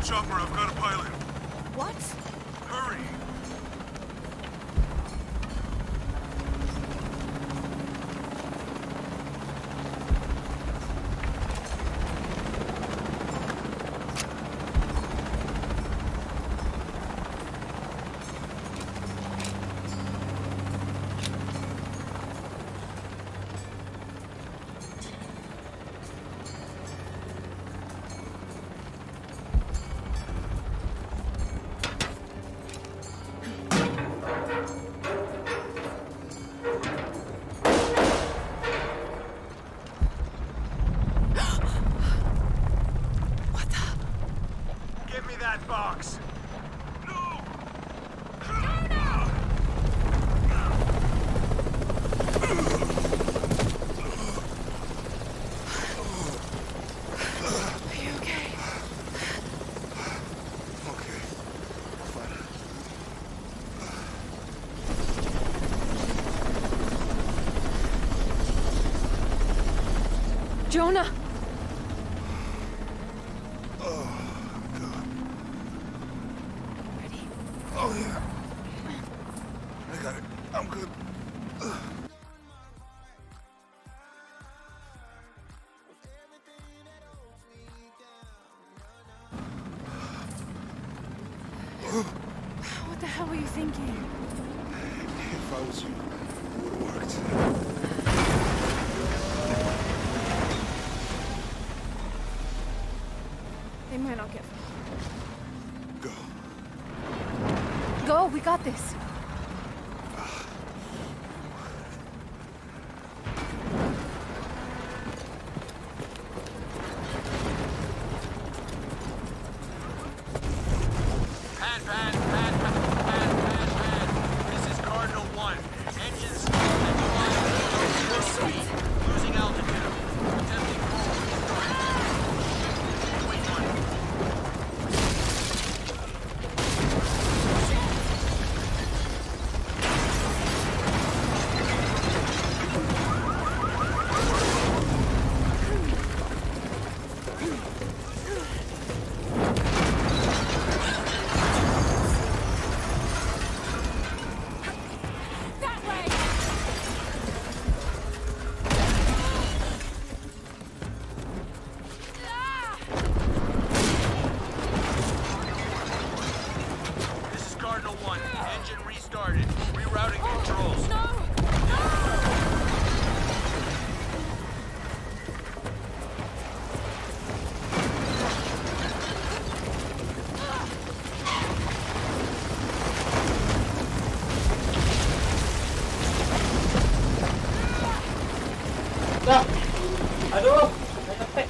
chopper, I've got a pilot. What? Hurry! Box. No! Go now! Are you okay? Okay. Fine. Jonah! What the hell were you thinking? If I was you, it would have worked. They might not get me. Go. Go, we got this. Aduh, capek.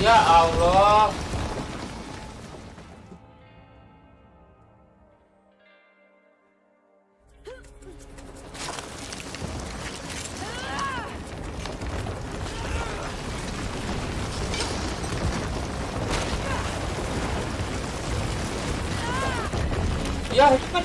Ya Allah. Ya, itu kan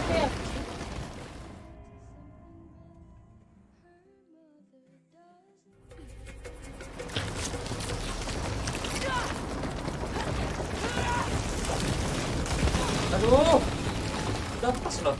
Aduh, udah pas loh.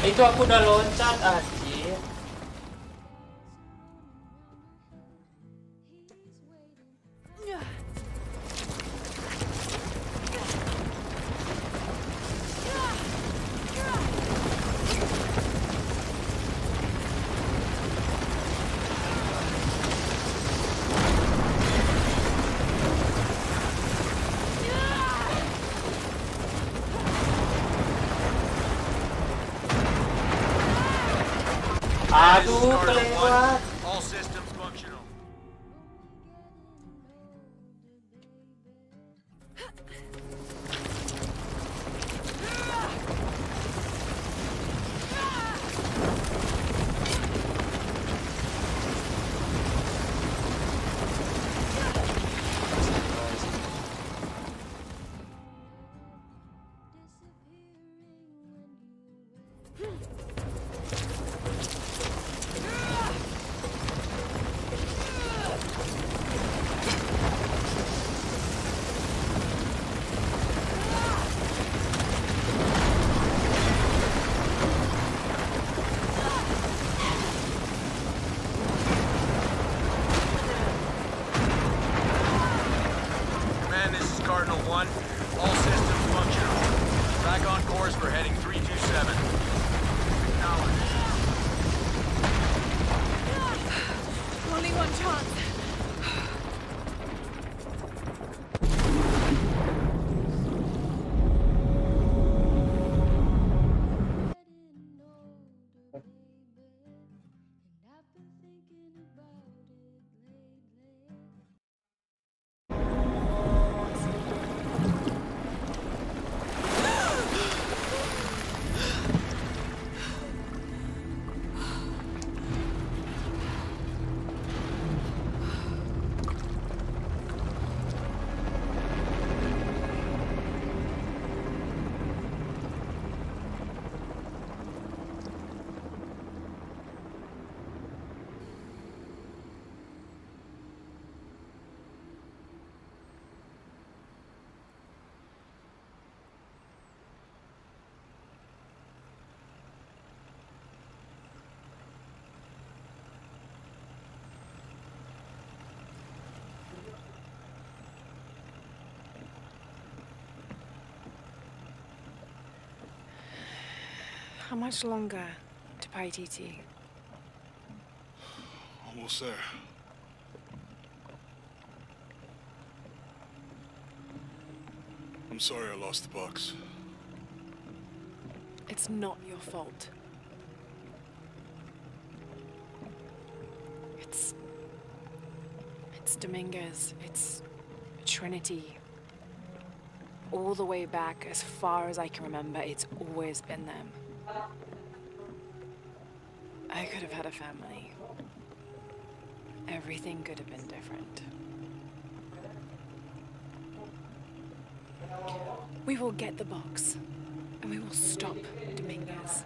Itu aku udah loncat anjir. Aduh, kelewat. How much longer to Paititi? Almost there. I'm sorry I lost the box. It's not your fault. It's Dominguez, it's Trinity. All the way back, as far as I can remember, it's always been them. I could have had a family. Everything could have been different. We will get the box, and we will stop Dominguez.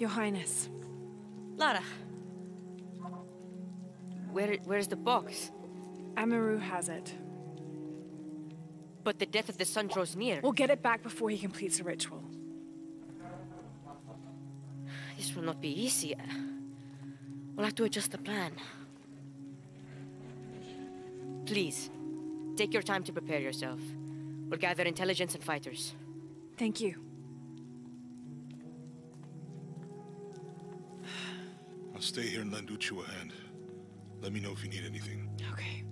Your Highness. Lara. Where's the box? Amaru has it. But the death of the sun draws near. We'll get it back before he completes the ritual. This will not be easy. We'll have to adjust the plan. Please, take your time to prepare yourself. We'll gather intelligence and fighters. Thank you. Stay here and lend Uchu a hand. Let me know if you need anything. Okay.